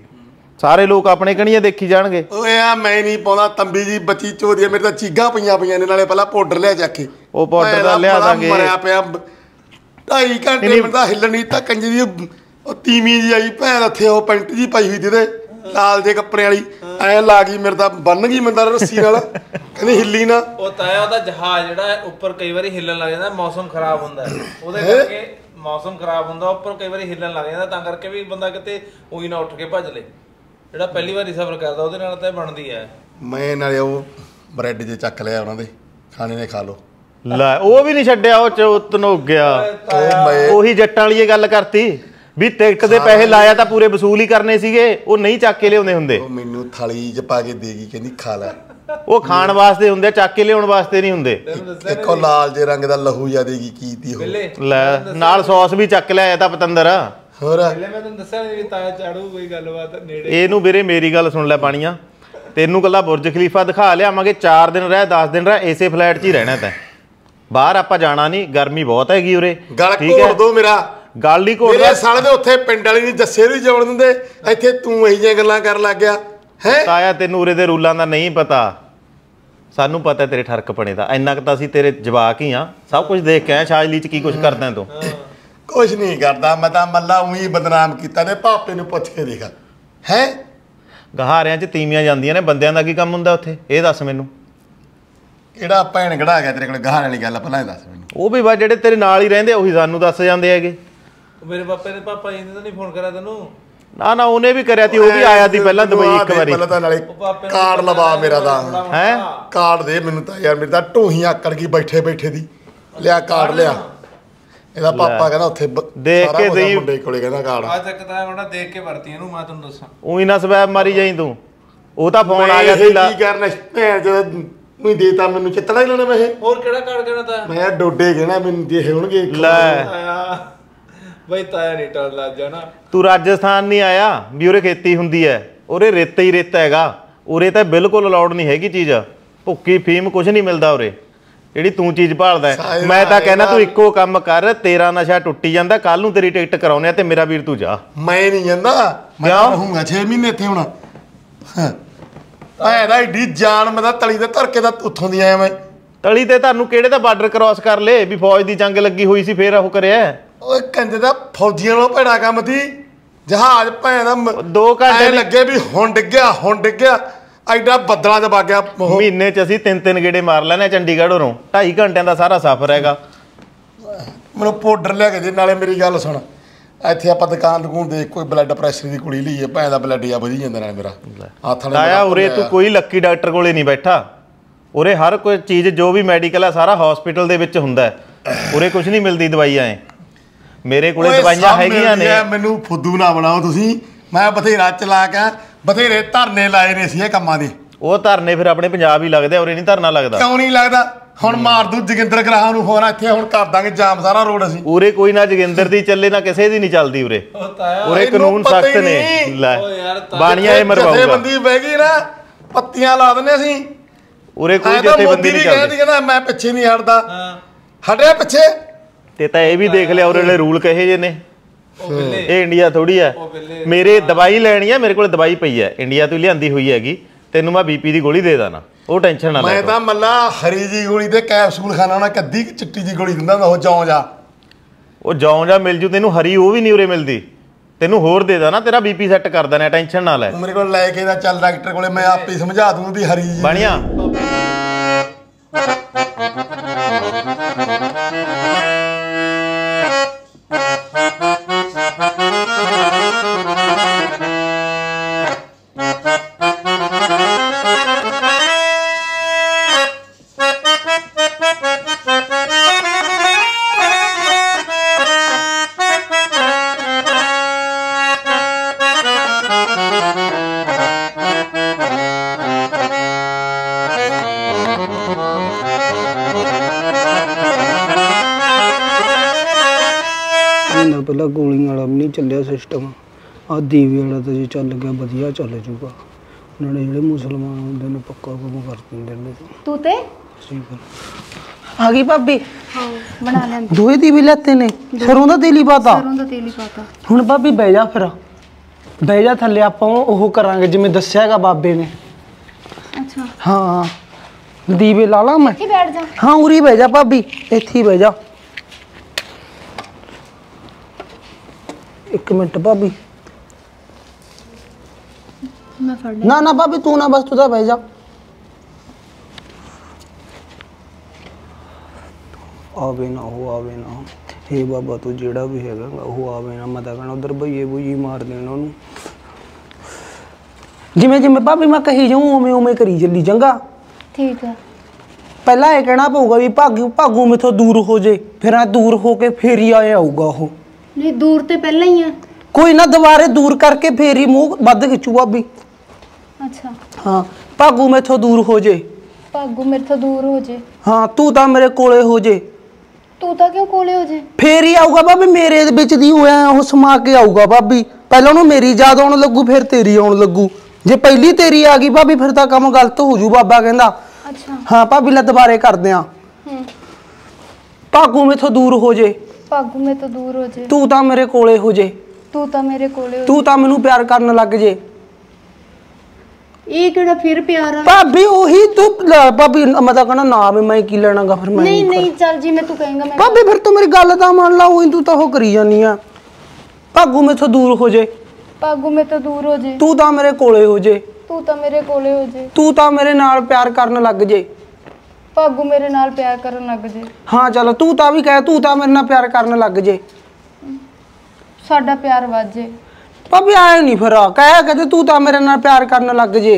सारे लोग अपने कणीए देखी जाणगे। ओए आ मैं नहीं पाउंदा तंबी जी बची चोदीए मेरे तां चीगां पईआं पईआं ने। नाले पहला पाउडर लिआ चक के ओह पाउडर दा लिआ दांगे। मरिआ पिआ 2.5 घंटे मेरे तां हिलणी तां कंजी दी ओह तीवीं जी आई भैण हथे ओह पैंट जी पाई हुई तेरे लाल जे कपड़े वाली ਐ ਲਾ ਗਈ ਮੇਰੇ ਤਾਂ ਬੰਨ ਗਈ ਮੈਨੂੰ ਰੱਸੀ ਨਾਲ, ਕਹਿੰਦੀ ਹਿੱਲੀ ਨਾ। ਉਹ ਤਾਇਆ ਉਹਦਾ ਜਹਾਜ਼ ਜਿਹੜਾ ਉੱਪਰ ਕਈ ਵਾਰੀ ਹਿੱਲਣ ਲੱਗ ਜਾਂਦਾ, ਮੌਸਮ ਖਰਾਬ ਹੁੰਦਾ ਉਹਦੇ ਕਰਕੇ। ਮੌਸਮ ਖਰਾਬ ਹੁੰਦਾ ਉੱਪਰ ਕਈ ਵਾਰੀ ਹਿੱਲਣ ਲੱਗ ਜਾਂਦਾ, ਤਾਂ ਕਰਕੇ ਵੀ ਬੰਦਾ ਕਿਤੇ ਉਹੀ ਨਾ ਉੱਠ ਕੇ ਭੱਜ ਲੇ। ਜਿਹੜਾ ਪਹਿਲੀ ਵਾਰੀ ਸਫ਼ਰ ਕਰਦਾ ਉਹਦੇ ਨਾਲ ਤਾਂ ਬਣਦੀ ਐ। ਮੈਂ ਨਾਲੇ ਉਹ ਬ੍ਰੈਡ ਜੇ ਚੱਕ ਲਿਆ ਉਹਨਾਂ ਦੇ ਖਾਣੇ ਨੇ ਖਾ ਲੋ ਲੈ, ਉਹ ਵੀ ਨਹੀਂ ਛੱਡਿਆ ਉਹ ਤਨੋ ਗਿਆ। ਉਹੀ ਜੱਟਾਂ ਵਾਲੀ ਇਹ ਗੱਲ ਕਰਤੀ भी टिकट के पैसे लाया तो पूरे वसूल ही करने सीगे, वो नहीं चक के लिया होंगे। मैनू थाली च पा के देगी कहती खा ला। वो खाण वास्ते होंगे, चक के लिया वास्ते नहीं होंगे। देखो लाल जे रंग दा लहू जा देगी की लै नाल सॉस भी चक लिया तो पतंदर होर। मैं तुम दस्या नहीं ताया चाड़ू कोई गलबात नेड़े। इनू वीरे मेरी गल सुन लै पाणीआ, तेनू कल्ला बुर्ज खलीफा दिखा लिआवांगे। 4 दिन रह 10 दिन रह इसे फ्लैट च ही रहना तैं, बाहर आपां जाना नहीं, गर्मी बहुत हैगी उरे। गल घोड़ दो मेरा गाली को मेरे साल में उत्थे पिंड वाले नहीं दस्से नहीं जावण दिंदे, इत्थे तू इही जिही गल्लां कर लग गया है। ताया तेनू उरे दे रूलां दा नहीं पता, सानू पता तेरे ठरक पणे दा। इन्ना क तां असीं तेरे जवाक ही आ, सब कुछ देख के आए। शाजली च की कुछ करदा तू? कुछ नहीं करदा, मैं तां मल्ला उही बदनाम कीता ने। भापे नूं पुछ के देखा है गहारियां च तीवियां जांदियां ने, बंदियां दा की काम हुंदा उत्थे? इह दस मैनू ਕਿਹੜਾ ਭੈਣ ਘੜਾ ਗਿਆ ਤੇਰੇ ਕੋਲ ਗਾਹਾਂ ਵਾਲੀ ਗੱਲ? ਪਹਿਲਾਂ ਇਹ ਦੱਸ ਮੈਨੂੰ। ਉਹ ਵੀ ਬਾ ਜਿਹੜੇ ਤੇਰੇ ਨਾਲ ਹੀ ਰਹਿੰਦੇ ਉਹੀ ਸਾਨੂੰ ਦੱਸ ਜਾਂਦੇ ਹੈਗੇ। ਮੇਰੇ ਪਾਪੇ ਦੇ ਪਾਪਾ ਇਹਨੇ ਤਾਂ ਨਹੀਂ ਫੋਨ ਕਰਿਆ ਤੈਨੂੰ? ਨਾ ਨਾ ਉਹਨੇ ਵੀ ਕਰਿਆ ਤੀ, ਉਹ ਵੀ ਆਇਆ ਤੀ ਪਹਿਲਾਂ ਦੁਬਈ ਇੱਕ ਵਾਰੀ। ਪਹਿਲਾਂ ਤਾਂ ਨਾਲੇ ਕਾਰਡ ਲਵਾ ਮੇਰਾ ਦਾ ਹੈ, ਕਾਰਡ ਦੇ ਮੈਨੂੰ ਤਾਂ ਯਾਰ ਮੇਰੇ ਤਾਂ ਢੂਹੀ ਆਕੜ ਗਈ ਬੈਠੇ ਬੈਠੇ ਦੀ। ਲਿਆ ਕਾਰਡ ਲਿਆ, ਇਹਦਾ ਪਾਪਾ ਕਹਿੰਦਾ ਉੱਥੇ ਦੇਖ ਕੇ ਦੇਈ ਮੁੰਡੇ ਕੋਲੇ ਕਹਿੰਦਾ ਕਾਰਡ ਆ ਤੱਕ ਤਾਂ ਉਹਨਾਂ ਦੇਖ ਕੇ ਵਰਤੀ ਇਹਨੂੰ। ਮੈਂ ਤੈਨੂੰ ਦੱਸਾਂ ਉਹੀ ਨਾ ਸਵੈਬ ਮਾਰੀ ਜਾਈ ਤੂੰ। ਉਹ ਤਾਂ ਫੋਨ ਆ ਗਿਆ ਸੀ ਲਾ ਕੀ ਕਰਨਾ ਭੈਣ ਜਦੋਂ ਮੈਂ ਦੇਤਾ ਮੈਨੂੰ ਚਿੱਤੜਾ ਹੀ ਲੈਣਾ। ਮੈਂ ਇਹ ਹੋਰ ਕਿਹੜਾ ਕਾਰਡ ਕਹਿਣਾ ਤਾ ਮੈਂ ਡੋਡੇ ਕਹਿਣਾ ਮੈਨੂੰ ਜੇ ਹੋਣਗੇ ਲੈ ਆਇਆ ਬਈ ਤਾਇਆ ਰਿਟਰਨ ਲੱਗ ਜਾਣਾ। ਤੂੰ ਰਾਜਸਥਾਨ ਨਹੀਂ ਆਇਆ ਵੀ ਉਰੇ ਖੇਤੀ ਹੁੰਦੀ ਹੈ, ਉਰੇ ਰੇਤਾ ਹੀ ਰੇਤਾ ਹੈਗਾ। ਉਰੇ ਤਾਂ ਬਿਲਕੁਲ ਅਲਾਉਡ ਨਹੀਂ ਹੈਗੀ ਚੀਜ਼, ਭੁੱਕੀ ਫੀਮ ਕੁਝ ਨਹੀਂ ਮਿਲਦਾ ਉਰੇ ਜਿਹੜੀ ਤੂੰ ਚੀਜ਼ ਭਾਲਦਾ। ਮੈਂ ਤਾਂ ਕਹਿਣਾ ਤੂੰ ਇੱਕੋ ਕੰਮ ਕਰ, ਤੇਰਾ ਨਸ਼ਾ ਟੁੱਟੀ ਜਾਂਦਾ। ਕੱਲ ਨੂੰ ਤੇਰੀ ਟਿਕਟ ਕਰਾਉਣੇ ਆ ਤੇ ਮੇਰਾ ਵੀਰ ਤੂੰ ਜਾ। ਮੈਂ ਨਹੀਂ ਜਾਂਦਾ, ਮੈਂ ਰਹੂੰਗਾ 6 ਮਹੀਨੇ ਇੱਥੇ ਹੁਣ। ਐ ਨਾ ਏਡੀ ਜਾਨ ਮੈਂ ਤਾਂ ਤਲੀ ਤੇ ਧਰ ਕੇ ਤਾਂ ਉੱਥੋਂ ਦੀ ਆਇਆ ਮੈਂ। ਤਲੀ ਤੇ ਤੁਹਾਨੂੰ ਕਿਹੜੇ ਤਾਂ ਬਾਰਡਰ ਕ੍ਰਾਸ ਕਰ ਲਏ ਵੀ ਫੌਜ ਦੀ ਜੰਗ ਲੱਗੀ ਹੋਈ ਸੀ ਫੇਰ ਉਹ ਕਰਿਆ। ਓਏ ਕੰਜੇ ਦਾ ਫੌਜੀਆਂ ਨਾਲ ਭੈੜਾ ਕੰਮ ਸੀ। ਜਹਾਜ਼ ਭੈਣ ਦਾ 2 ਘੰਟੇ ਲੱਗੇ ਵੀ ਹੁਣ ਡਿੱਗਿਆ ਹੁਣ ਡਿੱਗਿਆ, ਐਡਾ ਬੱਦਲਾਂ 'ਚ ਵਗ ਗਿਆ। ਮਹੀਨੇ 'ਚ ਅਸੀਂ 3-3 ਗੇੜੇ ਮਾਰ ਲੈਣੇ ਚੰਡੀਗੜ੍ਹ ਉਰੋਂ, 2.5 ਘੰਟਿਆਂ ਦਾ ਸਾਰਾ ਸਫ਼ਰ ਹੈਗਾ। ਮੈਨੂੰ ਪਾਊਡਰ ਲਿਆ ਕੇ ਦੇ ਨਾਲੇ। ਮੇਰੀ ਗੱਲ ਸੁਣ ਇੱਥੇ ਆਪਾਂ ਦੁਕਾਨ ਲਗੂਣ ਦੇਖ ਕੋਈ ਬਲੱਡ ਪ੍ਰੈਸ਼ਰ ਦੀ ਕੁੜੀ ਲਈਏ ਭੈਣ ਦਾ ਬਲੱਡ ਜਾਂ ਵਧੀ ਜਾਂਦਾ ਨਾਲ ਮੇਰਾ ਹੱਥ ਨਾਲ ਆਇਆ। ਉਰੇ ਤੂੰ ਕੋਈ ਲੱਕੀ ਡਾਕਟਰ ਕੋਲੇ ਨਹੀਂ ਬੈਠਾ, ਉਰੇ ਹਰ ਕੋਈ ਚੀਜ਼ ਜੋ ਵੀ ਮੈਡੀਕਲ ਆ ਸਾਰਾ ਹਸਪੀਟਲ ਦੇ ਵਿੱਚ ਹੁੰਦਾ, ਉਰੇ ਕੁਝ ਨਹੀਂ ਮਿਲਦੀ ਦਵਾਈਆਂ। ਐ ਮੇਰੇ ਕੋਲੇ ਦਵਾਈਆਂ ਹੈਗੀਆਂ ਨੇ। ਮੈਨੂੰ ਫੁੱਦੂ ਨਾ ਬਣਾਓ ਤੁਸੀਂ, ਮੈਂ ਬਥੇਰਾ ਚਲਾਕ ਆ, ਬਥੇਰੇ ਧਰਨੇ ਲਾਏ ਨੇ ਸੀ ਇਹ ਕੰਮਾਂ ਦੇ। ਉਹ ਧਰਨੇ ਫਿਰ ਆਪਣੇ ਪੰਜਾਬ ਹੀ ਲੱਗਦੇ, ਉਰੇ ਨਹੀਂ ਧਰਨਾ ਲੱਗਦਾ। ਕਿਉਂ ਨਹੀਂ ਲੱਗਦਾ? ਹੁਣ ਮਾਰ ਦੂ ਜੋਗਿੰਦਰ ਗ੍ਰਾਹਾਂ ਨੂੰ ਹੋਣਾ, ਇੱਥੇ ਹੁਣ ਕਰ ਦਾਂਗੇ ਜਾਮ ਸਾਰਾ ਰੋਡ ਅਸੀਂ। ਉਰੇ ਕੋਈ ਨਾ ਜੋਗਿੰਦਰ ਦੀ ਚੱਲੇ ਨਾ ਕਿਸੇ ਦੀ ਨਹੀਂ ਚੱਲਦੀ ਉਰੇ, ਉਰੇ ਕਾਨੂੰਨ ਸਖਤ ਨੇ। ਲੈ ਬਾਣੀਆਂ ਇਹ ਮਰਵਾਉਂਦਾ, ਜਿੱਥੇ ਬੰਦੀ ਬਹਿ ਗਈ ਨਾ ਪੱਤੀਆਂ ਲਾ ਦਿੰਦੇ ਅਸੀਂ ਉਰੇ, ਕੋਈ ਜਿੱਥੇ ਬੰਦੀ ਨਹੀਂ ਚੱਲਦੀ। ਕਹਿੰਦਾ ਮੈਂ ਪਿੱਛੇ ਨਹੀਂ ਹਟਦਾ, ਹਟਿਆ ਪਿੱਛੇ। ਤੇ ਤਾਂ ਇਹ ਵੀ ਦੇਖ ਲਿਆ ਉਰੇ ਵਾਲੇ ਰੂਲ ਕਹੇ ਜੇ ਨੇ, ਇਹ ਇੰਡੀਆ ਥੋੜੀ ਆ। ਮੇਰੇ ਦਵਾਈ ਲੈਣੀ ਆ, ਮੇਰੇ ਕੋਲ ਦਵਾਈ ਪਈ ਆ ਇੰਡੀਆ ਤੋਂ ਲਿਆਂਦੀ ਹੋਈ ਹੈਗੀ, ਤੈਨੂੰ ਮੈਂ ਬੀਪੀ ਦੀ ਗੋਲੀ ਦੇ ਦੇਣਾ, ਉਹ ਟੈਨਸ਼ਨ ਨਾ ਲੈ। ਮੈਂ ਤਾਂ ਮੱਲਾ ਹਰੀ ਜੀ ਗੋਲੀ ਤੇ ਕੈਪਸੂਲ ਖਾਣਾ ਨਾ, ਕੱਦੀ ਚਿੱਟੀ ਜੀ ਗੋਲੀ ਦਿੰਦਾ ਉਹ ਜੌਂ ਜਾ, ਉਹ ਜੌਂ ਜਾ ਮਿਲ ਜੂ ਤੈਨੂੰ ਹਰੀ, ਉਹ ਵੀ ਨਹੀਂ ਉਰੇ ਮਿਲਦੀ, ਤੈਨੂੰ ਹੋਰ ਦੇ ਦੇਣਾ, ਤੇਰਾ ਬੀਪੀ ਸੈੱਟ ਕਰ ਦੇਣਾ, ਟੈਨਸ਼ਨ ਨਾ ਲੈ। ਮੇਰੇ ਕੋਲ ਲੈ ਕੇ ਦਾ ਚੱਲ ਡਾਕਟਰ ਕੋਲੇ, ਮੈਂ ਆਪੇ ਸਮਝਾ ਦੂੰ ਉਹਦੀ ਹਰੀ ਜੀ ਬਣਿਆ। ਪਹਿਲਾਂ ਗੋਲੀਆਂ ਵਾਲਾ ਵੀ ਨਹੀਂ ਚੱਲਿਆ ਸਿਸਟਮ, ਆਹ ਦੀਵੇ ਵਾਲਾ ਤਾਂ ਜੇ ਚੱਲ ਗਿਆ ਵਧੀਆ ਚੱਲ ਜੂਗਾ। ਉਹਨਾਂ ਨੇ ਜਿਹੜੇ ਮੁਸਲਮਾਨ ਹੁੰਦੇ ਨੇ ਪੱਕਾ ਕੰਮ ਕਰ ਦਿੰਦੇ ਨੇ। ਤੂੰ ਤੇ ਆ ਗਈ ਭਾਬੀ? ਹਾਂ ਬਣਾ ਲੈਂਦੇ। ਦੋਏ ਦੀਵੇ ਲੈਤੇ ਨੇ, ਸਰੋਂ ਦਾ ਤੇਲ ਹੀ ਪਾਤਾ, ਸਰੋਂ ਦਾ ਤੇਲ ਹੀ ਪਾਤਾ। ਹੁਣ ਭਾਬੀ ਬਹਿ ਜਾ, ਫਿਰ ਬਹਿ ਜਾ ਥੱਲੇ, ਆਪਾਂ ਉਹ ਕਰਾਂਗੇ ਜਿਵੇਂ ਦੱਸਿਆ ਹੈਗਾ ਬਾਬੇ ਨੇ। ਅੱਛਾ ਹਾਂ ਦੀਵੇ ਲਾ ਲਾ, ਮੈਂ ਇੱਥੇ ਬੈਠ ਜਾ। ਹਾਂ ਉਰੀ ਬਹਿ ਜਾ ਭਾਬੀ, ਇੱਥੇ ਬਹਿ ਜਾ। ਇੱਕ ਮਿੰਟ ਭਾਬੀ ਮੈਂ ਫੜ ਲੈ। ਨਾ ਨਾ ਭਾਬੀ ਤੂੰ ਨਾ, ਬਸ ਤੂੰ ਤਾਂ ਬਹਿ ਜਾ। ਆਵੇ ਨਾ ਉਹ, ਆਵੇ ਨਾ ਇਹ ਬਾਬਾ ਤੂੰ ਜਿਹੜਾ ਵੀ ਹੈਗਾ ਉਹ ਆਵੇ ਨਾ, ਮੈਂ ਤਾਂ ਕਹਿਣਾ ਉਧਰ ਬਈਏ ਬੁਈ ਮਾਰ ਦੇਣ ਉਹਨੂੰ। ਜਿਵੇਂ ਜਿਵੇਂ ਭਾਬੀ ਮੈਂ ਕਹੀ ਜਾਊਂ ਉਵੇਂ ਉਵੇਂ ਕਰੀ ਚੱਲੀ ਚੰਗਾ? ਠੀਕ ਹੈ। ਪਹਿਲਾਂ ਇਹ ਕਹਿਣਾ ਪਊਗਾ ਵੀ ਭਾਗੂ ਭਾਗੂ ਮੈਥੋਂ ਦੂਰ ਹੋ ਜੇ, ਫਿਰ ਆ ਦੂਰ ਹੋ ਕੇ ਫੇਰ ਹੀ ਆਇਆ ਆਊਗਾ ਉਹ। ਨਹੀਂ ਦੂਰ ਤੇ ਪਹਿਲਾਂ ਹੀ ਆ, ਕੋਈ ਨਾ ਦੁਬਾਰੇ ਦੂਰ ਕਰਕੇ ਫੇਰ ਹੀ ਮੂੰਹ ਵੱਧ ਖਿੱਚੂਗਾ ਵੀ। ਅੱਛਾ ਹਾਂ ਭਾਗੂ ਮੈਥੋਂ ਦੂਰ ਹੋ ਜੇ, ਭਾਗੂ ਮੈਥੋਂ ਦੂਰ ਹੋ ਜੇ। ਹਾਂ ਤੂੰ ਤਾਂ ਮੇਰੇ ਕੋਲੇ ਹੋ ਜੇ, ਤੂੰ ਤਾਂ ਕਿਉਂ ਕੋਲੇ ਹੋ ਜੇ? ਫੇਰ ਹੀ ਆਊਗਾ ਭਾਬੀ, ਮੇਰੇ ਵਿੱਚ ਦੀ ਹੋਇਆ ਉਹ ਸਮਾ ਕੇ ਆਊਗਾ ਭਾਬੀ। ਪਹਿਲਾਂ ਉਹਨੂੰ ਮੇਰੀ ਯਾਦ ਆਉਣ ਲੱਗੂ, ਫੇਰ ਤੇਰੀ ਆਉਣ ਲੱਗੂ। ਜੇ ਪਹਿਲੀ ਤੇਰੀ ਆ ਗਈ ਭਾਬੀ ਫਿਰ ਤਾਂ ਕੰਮ ਗਲਤ ਹੋ ਜੂ, ਬਾਬਾ ਕਹਿੰਦਾ। ਅੱਛਾ ਹਾਂ ਭਾਬੀ ਲੈ ਦੁਬਾਰੇ ਕਰਦੇ ਆ। ਭਾਗੂ ਮੈਥੋਂ ਦੂਰ ਹੋ ਜੇ, ਭਾਗੂ ਮੈਂ ਤਾਂ ਦੂਰ ਹੋ ਜੇ। ਤੂੰ ਤਾਂ ਮੇਰੇ ਕੋਲੇ ਹੋ ਜੇ, ਤੂੰ ਤਾਂ ਮੇਰੇ ਕੋਲੇ ਹੋ ਜੇ। ਤੂੰ ਤਾਂ ਮੈਨੂੰ ਪਿਆਰ ਕਰਨ ਲੱਗ ਜੇ। ਇਹ ਕਿਹੜਾ ਫਿਰ ਪਿਆਰ ਆ ਭਾਬੀ? ਉਹੀ ਤੂੰ ਭਾਬੀ ਮਤਲਬ ਕਹਣਾ ਨਾ ਵੀ ਮੈਂ ਕੀ ਲੈਣਾਗਾ ਫਿਰ ਮੈਂ। ਨਹੀਂ ਨਹੀਂ ਚੱਲ ਜੀ, ਮੈਂ ਤੂੰ ਕਹੇਂਗਾ ਮੈਂ ਭਾਬੀ ਫਿਰ ਤੂੰ ਮੇਰੀ ਗੱਲ ਤਾਂ ਮੰਨ ਲਾ। ਉਹੀ ਤੂੰ ਤਾਂ ਉਹ ਕਰੀ ਜਾਨੀ ਆ। ਭਾਗੂ ਮੈਂ ਤਾਂ ਦੂਰ ਹੋ ਜੇ, ਭਾਗੂ ਮੈਂ ਤਾਂ ਦੂਰ ਹੋ ਜੇ। ਤੂੰ ਤਾਂ ਮੇਰੇ ਕੋਲੇ ਹੋ ਜੇ, ਤੂੰ ਤਾਂ ਮੇਰੇ ਕੋਲੇ ਹੋ ਜੇ। ਤੂੰ ਤਾਂ ਮੇਰੇ ਨਾਲ ਪਿਆਰ ਕਰਨ ਲੱਗ ਜੇ, ਭਾਗੂ ਮੇਰੇ ਨਾਲ ਪਿਆਰ ਕਰਨ ਲੱਗ ਜੇ। ਹਾਂ ਚਲੋ ਤੂੰ ਤਾਂ ਵੀ ਕਹਿ, ਤੂੰ ਤਾਂ ਮੇਰੇ ਨਾਲ ਪਿਆਰ ਕਰਨ ਲੱਗ ਜੇ, ਸਾਡਾ ਪਿਆਰ ਵਾਜੇ। ਭਾਬੀ ਆਏ ਨਹੀਂ ਫਿਰ ਕਹਿ ਕਹਦੇ ਤੂੰ ਤਾਂ ਮੇਰੇ ਨਾਲ ਪਿਆਰ ਕਰਨ ਲੱਗ ਜੇ,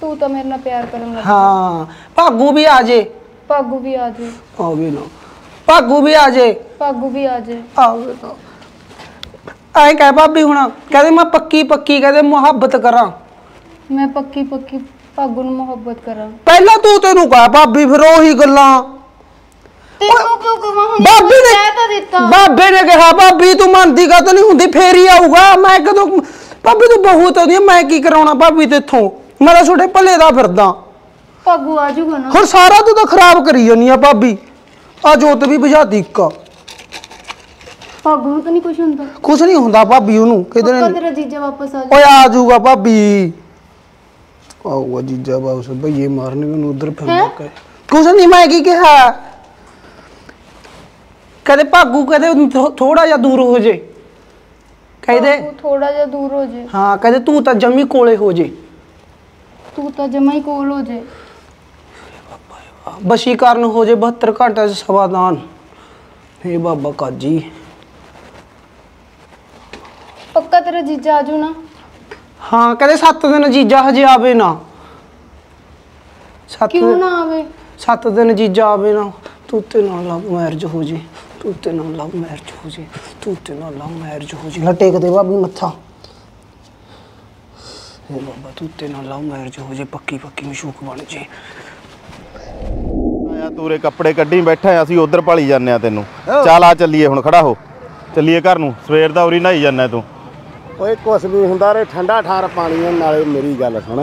ਤੂੰ ਤਾਂ ਮੇਰੇ ਨਾਲ ਪਿਆਰ ਕਰਨ ਲੱਗ ਜੇ। ਹਾਂ ਭਾਗੂ ਵੀ ਆ ਜੇ, ਭਾਗੂ ਵੀ ਆ ਜੇ। ਆਵੇ ਨਾ ਭਾਗੂ ਵੀ ਆ ਜੇ, ਭਾਗੂ ਵੀ ਆ ਜੇ। ਆਵੇ ਨਾ ਆਏ ਕਹਿ ਭਾਬੀ ਹੁਣ ਕਹਦੇ ਮੈਂ ਪੱਕੀ ਪੱਕੀ ਕਹਦੇ ਮੁਹੱਬਤ ਕਰਾਂ, ਮੈਂ ਪੱਕੀ ਪੱਕੀ ਭਾਗੂ ਨੂੰ ਮੁਹੱਬਤ ਕਰਾਂ। ਪਹਿਲਾਂ ਤੂੰ ਤੈਨੂੰ ਕਹਾ ਭਾਬੀ, ਫਿਰ ਉਹੀ ਗੱਲਾਂ ਤੈਨੂੰ ਕਿਉਂ ਕਹਾਂ? ਬਾਬੇ ਨੇ ਕਹਿ ਤਾਂ ਦਿੱਤਾ, ਬਾਬੇ ਨੇ ਕਿਹਾ ਭਾਬੀ ਤੂੰ ਮੰਨਦੀ ਕਾ ਤਾਂ ਨਹੀਂ ਹੁੰਦੀ, ਫੇਰ ਹੀ ਆਊਗਾ। ਮੈਂ ਕਦੋਂ ਭਾਬੀ ਤੂੰ ਬਹੁਤ ਆਉਂਦੀ, ਮੈਂ ਕੀ ਕਰਾਉਣਾ ਭਾਬੀ ਤੇਥੋਂ, ਮੇਰਾ ਛੋਟੇ ਭੱਲੇ ਦਾ ਫਿਰਦਾ। ਭਾਗੂ ਆਜੂਗਾ ਨਾ ਹੁਣ, ਸਾਰਾ ਤੂੰ ਤਾਂ ਖਰਾਬ ਕਰੀ ਜਾਨੀ ਆ ਭਾਬੀ। ਆ ਜੋਤ ਵੀ ਬੁਝਾਤੀ ਇੱਕਾ, ਭਾਗੂ ਨੂੰ ਤਾਂ ਨਹੀਂ ਕੁਝ ਹੁੰਦਾ, ਕੁਝ ਨਹੀਂ ਹੁੰਦਾ ਭਾਬੀ ਉਹਨੂੰ। ਕਿਧਰ ਤੇਰਾ ਜੀਜਾ ਵਾਪਸ ਆ ਜਾ? ਓਏ ਆਜੂਗਾ ਭਾਬੀ, ਆਊਗਾ ਜੀਜਾ ਵਾਪਸ, ਬਈਏ ਮਾਰਨੇ ਮੈਨੂੰ ਉਧਰ ਫੈਂਕ ਕੇ। ਕੁਛ ਨਹੀਂ ਮੈਂ ਕੀ ਕਿਹਾ, ਕਦੇ ਭਾਗੂ ਕਦੇ ਥੋੜਾ ਜਿਹਾ ਦੂਰ ਹੋ ਜੇ, ਕਹਦੇ ਥੋੜਾ ਜਿਹਾ ਦੂਰ ਹੋ ਜੇ। ਹਾਂ ਕਦੇ ਤੂੰ ਤਾਂ ਜਮੀ ਕੋਲੇ ਹੋ ਜੇ, ਤੂੰ ਤਾਂ ਜਮੀ ਕੋਲ ਹੋ ਜੇ। ਵਸ਼ੀਕਰਨ ਹੋ ਜੇ 72 ਘੰਟੇ ਸਵਾਦਾਨ। ਹੇ ਬਾਬਾ ਕਾਜੀ पक्का तेरा जीजा आजू ना। हाँ कहते 7 दिन जीजा हजे आवे ना। क्यों ना आवे? 7 दिन जीजा आवे ना। तूते ना लव मैरिज हो जे, तूते ना लव मैरिज हो जे, तूते ना लव मैरिज हो जे। लटेक दे भाभी मत्था। हे बाबा तूते ना लव मैरिज हो जे, पक्की पक्की मशूक बन जे। आया तूरे कपड़े कड्डी बैठा है, असि उधर भाली जाने आ तेनू। चल आ चलिए हुन, खड़ा हो चलिए घर नू। सवेर दा उरी नहाई जाना तू। ओए कुछ नहीं हुंदा रे, ठंडा ठार पानी है। नाले मेरी गल सुन,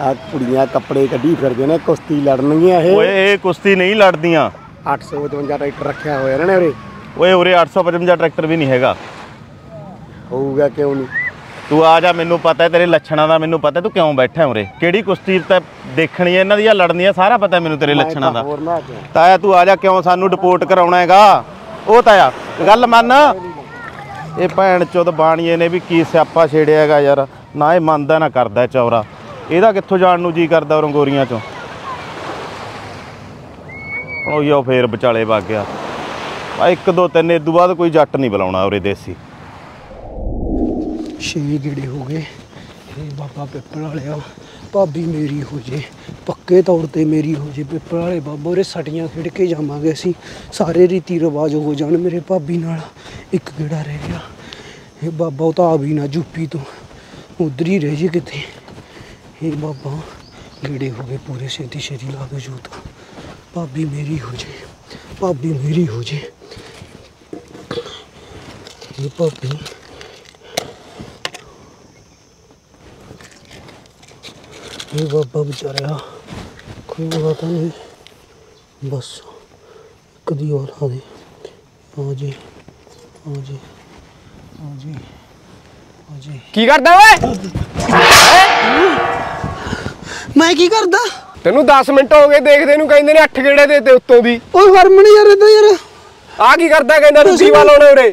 आ कुड़ियां कपड़े कड्डी फिरदे ने, कुश्ती लड़नगियां ए। ओए ए कुश्ती नहीं लड़दियां। 855 ट्रैक्टर रखया होया इन्हां ने उरे। ओए उरे 855 ट्रैक्टर भी नहीं हैगा। होऊगा क्यों नहीं? तू आ जा, मैनू पता है तेरे लक्षणों का, मैनू पता है तू क्यों बैठा है उरे। केड़ी कुश्ती ते देखनी है इन्हां दी, लड़नी है, सारा पता है मैनू तेरे लक्षणों का। ताया तू आ जा, क्यों सानू रिपोर्ट कराउणा हैगा। ओ ताया गल मन, ये भैन चौथ बाणीए ने भी की स्यापा छेड़िया हैगा यार। ना ये मनदा ना करदा चौरा, ਇਹਦਾ ਕਿੱਥੋਂ ਜਾਣ ਨੂੰ ਜੀ ਕਰਦਾ ਰੰਗੋਰੀਆਂ ਚੋਂ। ਉਹ ਯੋ ਫੇਰ ਵਿਚਾਲੇ ਵਗ ਗਿਆ ਆ। 1 2 3 ਇਦੋਂ ਬਾਅਦ ਕੋਈ ਜੱਟ ਨਹੀਂ ਬੁਲਾਉਣਾ ਉਰੇ ਦੇਸੀ। 6 ਗੇੜੇ ਹੋ ਗਏ। ਹੇ ਬਾਬਾ ਪਿੱਪਲ ਵਾਲਿਆ ਭਾਬੀ ਮੇਰੀ ਹੋ ਜੇ, ਪੱਕੇ ਤੌਰ ਤੇ ਮੇਰੀ ਹੋ ਜੇ। ਪਿੱਪਲ ਵਾਲੇ ਬਾਬਾ ਉਰੇ ਸਟੀਆਂ ਖੇਡ ਕੇ ਜਾਵਾਂਗੇ ਅਸੀਂ, ਸਾਰੇ ਰੀਤੀ ਰਿਵਾਜ ਹੋ ਜਾਣ ਮੇਰੇ ਭਾਬੀ ਨਾਲ। 1 ਗੇੜਾ ਰਹਿ ਗਿਆ। ਇਹ ਬਾਬਾ ਉਹ ਤਾਂ ਆ ਵੀ ਨਾ ਜੁੱਪੀ ਤੋਂ, ਉਧਰ ਹੀ ਰਹਿ ਜੇ ਕਿਤੇ। हे बाबा गेड़े हो गए पूरे, छेती छेती ला के जूत। भाभी मेरी हो जे, भाभी मेरी हो जे, भाभी। हे बाबा बेचारा कोई बुरा तो नहीं, बस कदी और आ दे। आ जे आ जे आ जे आ जे। की करदा ओए? मैं की करदा? तेनू 10 मिनट हो गए देखदे नू, कहंदे ने 8 गेड़े देते उत्तों दी। ओए हरमन यार इधर यार आ की करदा? कहंदा रुसी वालों ने उरे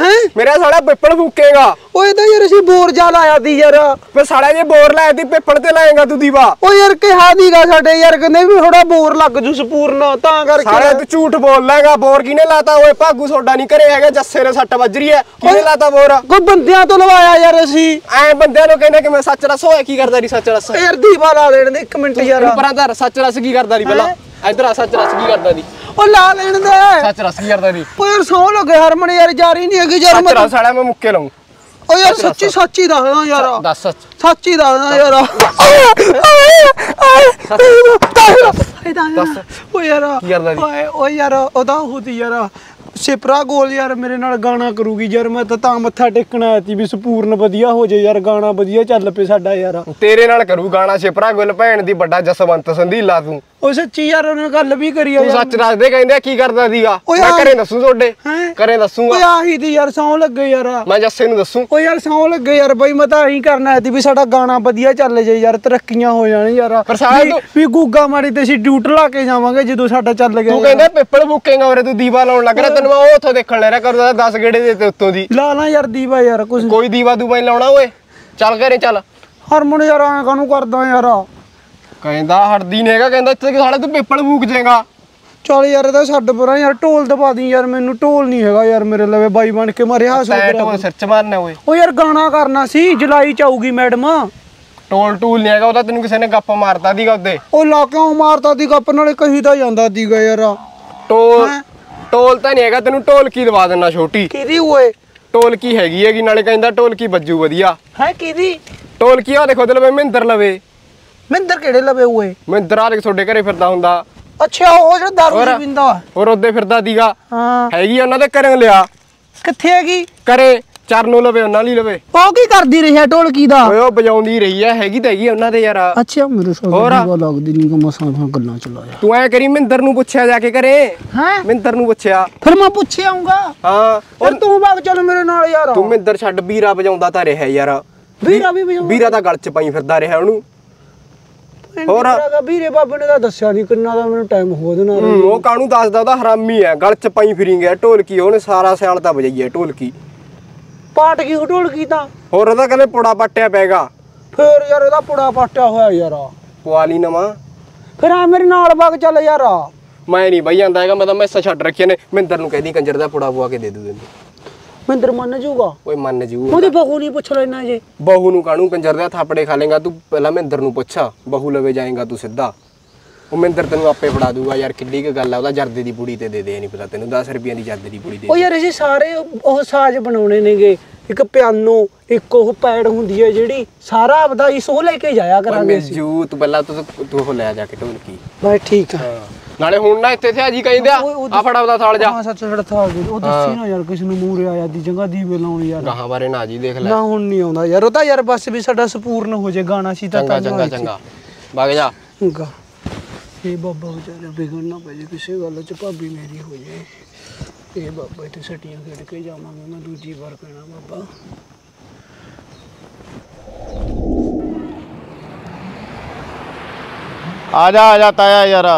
हैं मेरा साला पिपल फूकेगा। ओए ता यार सी बोर जा लाया दी यार। फिर साला जे बोर लाया दी पिपल ते लाएगा तू दीवा। ओ यार कहा दीगा साडे यार, कहंदे भी थोड़ा बोर लग जू सपूर्ण ता करके। साला तू झूठ बोल लेगा। बोर किने लाता? ओए भागू सोडा नहीं करे हैगा, जस्से रे सट बज रही है। किने लाता बोर? कोई बंदियां तो लवाया यार असी। ऐ बंदियां नु कहंदा कि मैं सच रस होया। की करदा री सच रस? ओ यार दीवा ला लेण दे 1 मिनट यार। परां दा सच रस की करदा री? पहला इधर आ, सच रस की करदा री? ओ ला लेण दे सच रस की करदा री? ओ यार सौ लगे हरमन यार, जारी नहीं है कि यार मैं साला मैं मुक्के लाऊं। ओ यार सच्ची सच्ची दा यार, दस सच्ची दा यार। ओ यार ओ यार ओदा होदी यार सिपरा गोल यार मेरे नाल गाना करूगी यार। मैं ता मत्था टेकना आया ती भी संपूर्ण वधिया हो जे यार, गाना वधिया चल पे साडा यार। तेरे नाल करू गाना सिपरा गोल भैन दी, बड़ा जसवंत संधीला तू। ओ सच्ची यार ओने गल भी करी यार। तू सच दस दे, कहंदे की करदा दीगा? मैं घरे दसू थोड़े, घरे दसूंगा। ओ आही दी यार सौ लगे यार, मैं जस्से नु दसू। ओ यार सौ लगे यार बई, मैं ता आही करना आया ती भी साडा गाना वधिया चल जे यार, तरक्कीयां हो जाण यार। पर साडा तू भी गुग्गा मारी ते सी ड्यूट ला के जावांगे ਜਦੋਂ ਸਾਡਾ ਚੱਲ ਗਿਆ। ਤੂੰ ਕਹਿੰਦਾ ਪਿੱਪਲ ਬੁੱਕੇਗਾ ਉਰੇ ਤੂੰ ਦੀਵਾ ਲਾਉਣ ਲੱਗ ਰਿਹਾ। ਉਹ ਉੱਥੋਂ ਦੇਖਣ ਲੈ ਰਿਹਾ ਕਰਦਾ 10 ਗੇੜੇ ਦੇ ਤੇ ਉੱਤੋਂ ਦੀ। ਲਾ ਲਾ ਯਾਰ ਦੀਵਾ ਯਾਰ, ਕੁਝ ਕੋਈ ਦੀਵਾ ਦੂਵਾ ਹੀ ਲਾਉਣਾ। ਓਏ ਚੱਲ ਘਰੇ ਚੱਲ। ਹਰਮਨ ਯਾਰ ਐਂ ਕਾਹਨੂੰ ਕਰਦਾ ਯਾਰ? ਕਹਿੰਦਾ ਹੜਦੀ ਨੇਗਾ, ਕਹਿੰਦਾ ਇੱਥੇ ਸਾਲਾ ਤੂੰ ਪੇਪਲ ਫੂਕ ਜਾਏਗਾ। ਚੱਲ ਯਾਰ ਇਹਦਾ ਛੱਡ ਪਰਾਂ ਯਾਰ, ਢੋਲ ਦਬਾ ਦੀ ਯਾਰ। ਮੈਨੂੰ ਢੋਲ ਨਹੀਂ ਹੈਗਾ ਯਾਰ ਮੇਰੇ ਲਵੇ, ਬਾਈ ਬਣ ਕੇ ਮਰਿਆ ਹਾਸੂ ਕਰਾ। ਢੋਲ ਸਿਰ ਚ ਮਾਰਨਾ ਓਏ। ਓ ਯਾਰ ਗਾਣਾ ਕਰਨਾ ਸੀ, ਜੁਲਾਈ ਚ ਆਊਗੀ ਮੈਡਮ। ਟੋਲ ਟੂਲ ਨਹੀਂ ਹੈਗਾ ਉਹਦਾ, ਤੈਨੂੰ ਕਿਸੇ ਨੇ ਗੱਪ ਮਾਰਤਾ ਦੀਗਾ ਉਹਦੇ। ਉਹ ਲਾ ਕਿਉਂ ਮਾਰਤਾ ਦੀ ਗੱਪ? ਨਾਲੇ ਕਹੀ ਤਾਂ ਜਾਂਦਾ ਦੀਗਾ ਯਾਰ। ਟੋਲ ਟੋਲ ਤਾਂ ਨਹੀਂ ਹੈਗਾ, ਤੈਨੂੰ ਢੋਲਕੀ ਦਵਾ ਦਿੰਨਾ ਛੋਟੀ। ਕਿਹਦੀ ਓਏ? ਢੋਲਕੀ ਹੈਗੀ ਹੈਗੀ, ਨਾਲੇ ਕਹਿੰਦਾ ਢੋਲਕੀ ਵੱਜੂ ਵਧੀਆ। ਹੈ ਕਿਹਦੀ ਢੋਲਕੀ? ਆ ਦੇਖੋ ਲਵੇ ਮਹਿੰਦਰ ਲਵੇ। ਮਹਿੰਦਰ ਕਿਹੜੇ ਲਵੇ ਓਏ? ਮਹਿੰਦਰ ਆ ਦੇਖ ਤੁਹਾਡੇ ਘਰੇ ਫਿਰਦਾ ਹੁੰਦਾ। ਅੱਛਾ ਉਹ ਜਿਹੜਾ ਦਾਰੂ ਨਹੀਂ ਪੀਂਦਾ ਹੋਰ ਉਹਦੇ ਫਿਰਦਾ ਦੀਗਾ। ਹਾਂ ਹੈਗੀ ਉਹਨਾਂ ਦੇ ਕਰਨ ਲਿਆ। ਕਿੱਥੇ ਹੈਗੀ? ਕਰੇ ਚਰਨੋਂ ਲਵੇ ਉਹਨਾਂ ਲਈ ਲਵੇ। ਉਹ ਕੀ ਕਰਦੀ ਰਹੀ ਹੈ ਢੋਲਕੀ ਦਾ? ਓਏ ਉਹ ਵਜਾਉਂਦੀ ਰਹੀ ਹੈ, ਹੈਗੀ ਤਾਂ ਹੈਗੀ ਉਹਨਾਂ ਦੇ ਯਾਰ। ਅੱਛਾ ਮੇਰੇ ਸੋਹਣਾ ਲੱਗਦੀ ਨਹੀਂ ਕਿ ਮਸਾਂ ਨਾਲ ਗੱਲਾਂ ਚਲਾਇਆ। ਤੂੰ ਐ ਕਰੀ ਮਹਿੰਦਰ ਨੂੰ ਪੁੱਛਿਆ ਜਾ ਕੇ ਘਰੇ। ਹਾਂ ਮਹਿੰਦਰ ਨੂੰ ਪੁੱਛਿਆ? ਫਿਰ ਮੈਂ ਪੁੱਛਿਆ ਆਉਂਗਾ। ਹਾਂ ਫਿਰ ਤੂੰ ਵਗ ਚੱਲ ਮੇਰੇ ਨਾਲ ਯਾਰ। ਤੂੰ ਮਹਿੰਦਰ ਛੱਡ, ਵੀਰਾ ਵਜਾਉਂਦਾ ਤਾਂ ਰਿਹਾ ਯਾਰ। ਵੀਰਾ ਵੀ ਵਜਾਉਂਦਾ? ਵੀਰਾ ਤਾਂ ਗਲ ਚ ਪਾਈ ਫਿਰਦਾ ਰਿਹਾ ਉਹਨੂੰ। ਹੋਰ ਵੀਰੇ ਬਾਬੇ ਨੇ ਤਾਂ ਦੱਸਿਆ ਨਹੀਂ ਕਿੰਨਾ ਦਾ ਮੈਨੂੰ ਟਾਈਮ ਹੋ ਦੇਣਾ। ਉਹ ਕਾਹਨੂੰ ਦੱਸਦਾ, ਉਹਦਾ ਹਰਾਮੀ ਹੈ, ਗਲ ਚ ਪਾਈ ਫਿਰੀ ਗਿਆ ਢੋਲਕੀ। ਉਹਨੇ ਸਾਰਾ ਸਿਆਲ ਤਾਂ ਵਜਾਈ ਹੈ ਢੋਲਕੀ। ਪਾਟ ਕੀ ਢੋਲਕੀ ਤਾਂ? ਹੋਰ ਉਹਦਾ ਕਹਿੰਦੇ ਪੁੜਾ ਪੱਟਿਆ ਪੈਗਾ। ਫੇਰ ਯਾਰ ਇਹਦਾ ਪੁੜਾ ਪੱਟਿਆ ਹੋਇਆ ਯਾਰ, ਪੁਆਲੀ ਨਵਾਂ। ਫਿਰ ਆ ਮੇਰੇ ਨਾਲ ਵਗ ਚੱਲ ਯਾਰ। ਮੈਂ ਨਹੀਂ ਬਈ ਜਾਂਦਾ ਹੈਗਾ, ਮੈਂ ਤਾਂ ਮੈਸਾ ਛੱਡ ਰੱਖਿਆ ਨੇ। ਮਹਿੰਦਰ ਨੂੰ ਕਹਿਦੀ ਕੰਜਰ ਦਾ ਪੁੜਾ ਪੁਆ ਕੇ ਦੇ ਦੂ ਤੈਨੂੰ। महेंद्र मन जूगा ओए मन जूगा ओदी बहू नहीं पूछ लेना जे बहू नु काणू कंजर दा थापड़े खा लेगा तू पहला महेंद्र नु पूछा बहू लवे जाएगा तू सीधा ओ महेंद्र तन्नू आपे फड़ा दूगा यार किड्डी की गल है ओदा जर्दे दी पूड़ी ते दे दे नहीं पता तैनू 10 रुपए दी जर्दे दी पूड़ी दे ओ यार ऐसे सारे ओ साज बनाउने नेगे एक पियानो एक ओ पैड हुंदी है जेडी सारा आपदा इसो लेके जाया करांगे जू तू पहला तू हो ले जाके ढोलकी भाई ठीक है नाले हुण ना इत्थे थे अजी कहिंदा आ फड़ा ओदा थाल जा हां सच सच थाल ओ दसी ना यार किस नु मूरे आया दी जंगा दी बेलाउन यार गाहां बारे ना जी देख ले ना हुण नहीं आंदा यार ओदा यार बस भी साडा संपूर्ण हो जे गाना सी ता चंगा चंगा भाग जा गा ये बाबा बेचारा बिगड़ना पजे किसी गल च भाभी मेरी हो जाए ये बाबा इतने सटियां खेड़ के जावांगे मैं दूजी बार कहना बाबा आ जा ताया यार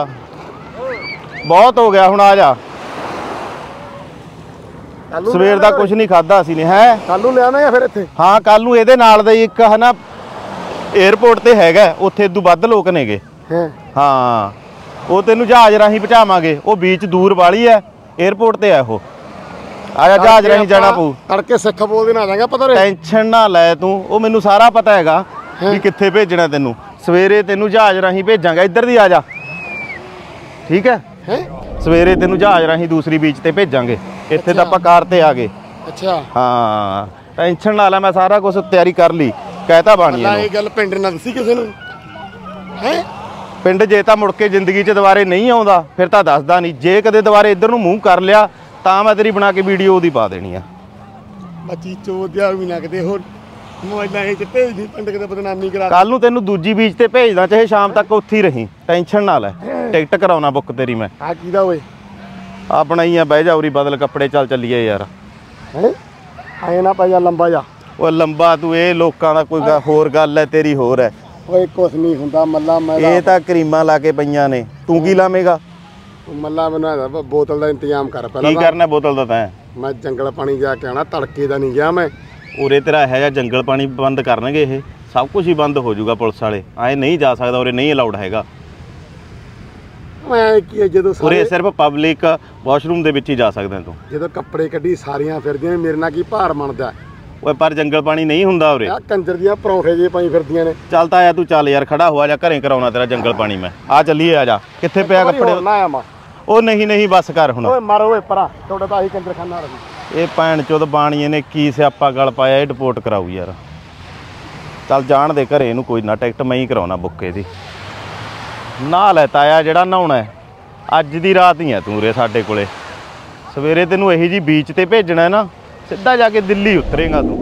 बहुत हो गया हूँ आ जा सवेर का कुछ नहीं खादा असी ने है कल नूं लिआना या फिर इत्थे हाँ कल नूं इहदे नाल दे इक है ना एयरपोर्ट ते हैगा उत्थे इदों वध लोक नेगे हाँ वो तेन जहाज राही पहुंचावांगे वो बीच दूर वाली है एयरपोर्ट ते है वो आजा जहाज राही जाना पू तड़के सिख बोल दिन आ जाएगा पता टेंशन ना लै तू वो मैनू सारा पता हैगा कि कित्थे भेजना तेनू सवेरे तेनू जहाज राही भेजांगा इधर दी आ जा ठीक है सवेरे तेनू जहाज राही दूसरी बीच ते भेजांगे इत्थे तां आपां कार ते आ गए अच्छा हाँ टेंशन ना लै मैं सारा कुछ तैयारी कर ली कहता बाणी है ये गल पिंड ना दसी किसे नू है पिंड जे तो मुड़ के जिंदगी दुबारे नहीं आता फिर तो दसदा नहीं जे कदे दुबारे इधर नूं मूँह कर लिया तो मैं तेरी बना के वीडियो दी पा देनी है कल नूं तैनूं दूजी बीच ते भेजना चाहे शाम तक उत्थे ही रही टेंशन ना लै टिकट कराउना बुक तेरी मैं अपना ही है बह जा उरी बदल कपड़े चल चलीए यार लंबा जा लंबा तू ये लोगों का कोई होर गल है तेरी होर है जंगल पानी बंद करनगे सब कुछ ही बंद हो जाऊगा पुलिस वाले आए नहीं जा सकदा उरे नहीं अलाउड हैगा उरे सिर्फ पब्लिक वाशरूम दे विच ही जा सकदा तू जदों कपड़े कड्डी सारियां फिरदियां मेरे नाल की भार मनदा पर जंगल पानी नहीं हुंदा उरे कंजर दियां परौठे जे पाई फिरदियां ने चल ताया तू चल यार खड़ा हो जा घरें कराउना तेरा जंगल पानी मैं आ चलिए आ जा कित्थे पिया कपड़े ओ नहीं नहीं बस कर हुण ओए मारो ओए परा तोड़ा तां ही कंजरखाना रही ए पैण चोद बाणीए ने की स्यापा गल पाया ए रिपोर्ट कराऊ यार चल जाण दे घरे इनू कोई ना टिकट मैं ही कराउना बुक इहदी ना लै ताया जिहड़ा नहाउणा अज दी रात ही है तू उरे साडे कोले सवेरे तैनूं इही जी बीच ते भेजना ना सीधा जाके दिल्ली उतरेगा तू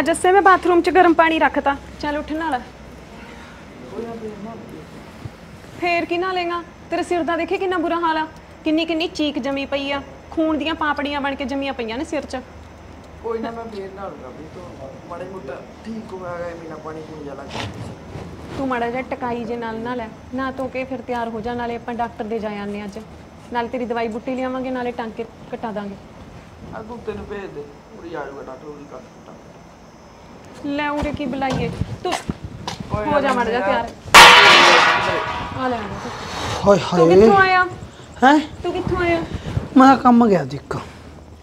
आज से मैं बाथरूम च गर्म पानी रखता चल उठ ना फेर कि ना लेगा तेरे सिर दा देखे कितना बुरा हाल आ किन्नी किन्नी चीक जमी पई आ खून दियां पापड़ियां बन के जमियां पईयां ने सिर च कोई ना मैं फेर ना लगा भी तो माड़े मोटा ठीक हो गया मेरा पानी पूरी जला तू माड़ा जा टकाई जे नाल ना ले ना तो के फिर तैयार हो जा नाले अपन डॉक्टर दे जाया ने आज नाले तेरी दवाई बूटी लियावांगे नाले टांके कटा दांगे अगू तेनु भेज दे उरी आड़ू कटा टोरी कटा ले उरे की बुलाइए तू हो जा मर जा तैयार आ ले हाय हाय तू किथों आया हैं तू किथों आया मैं काम गया दिक्का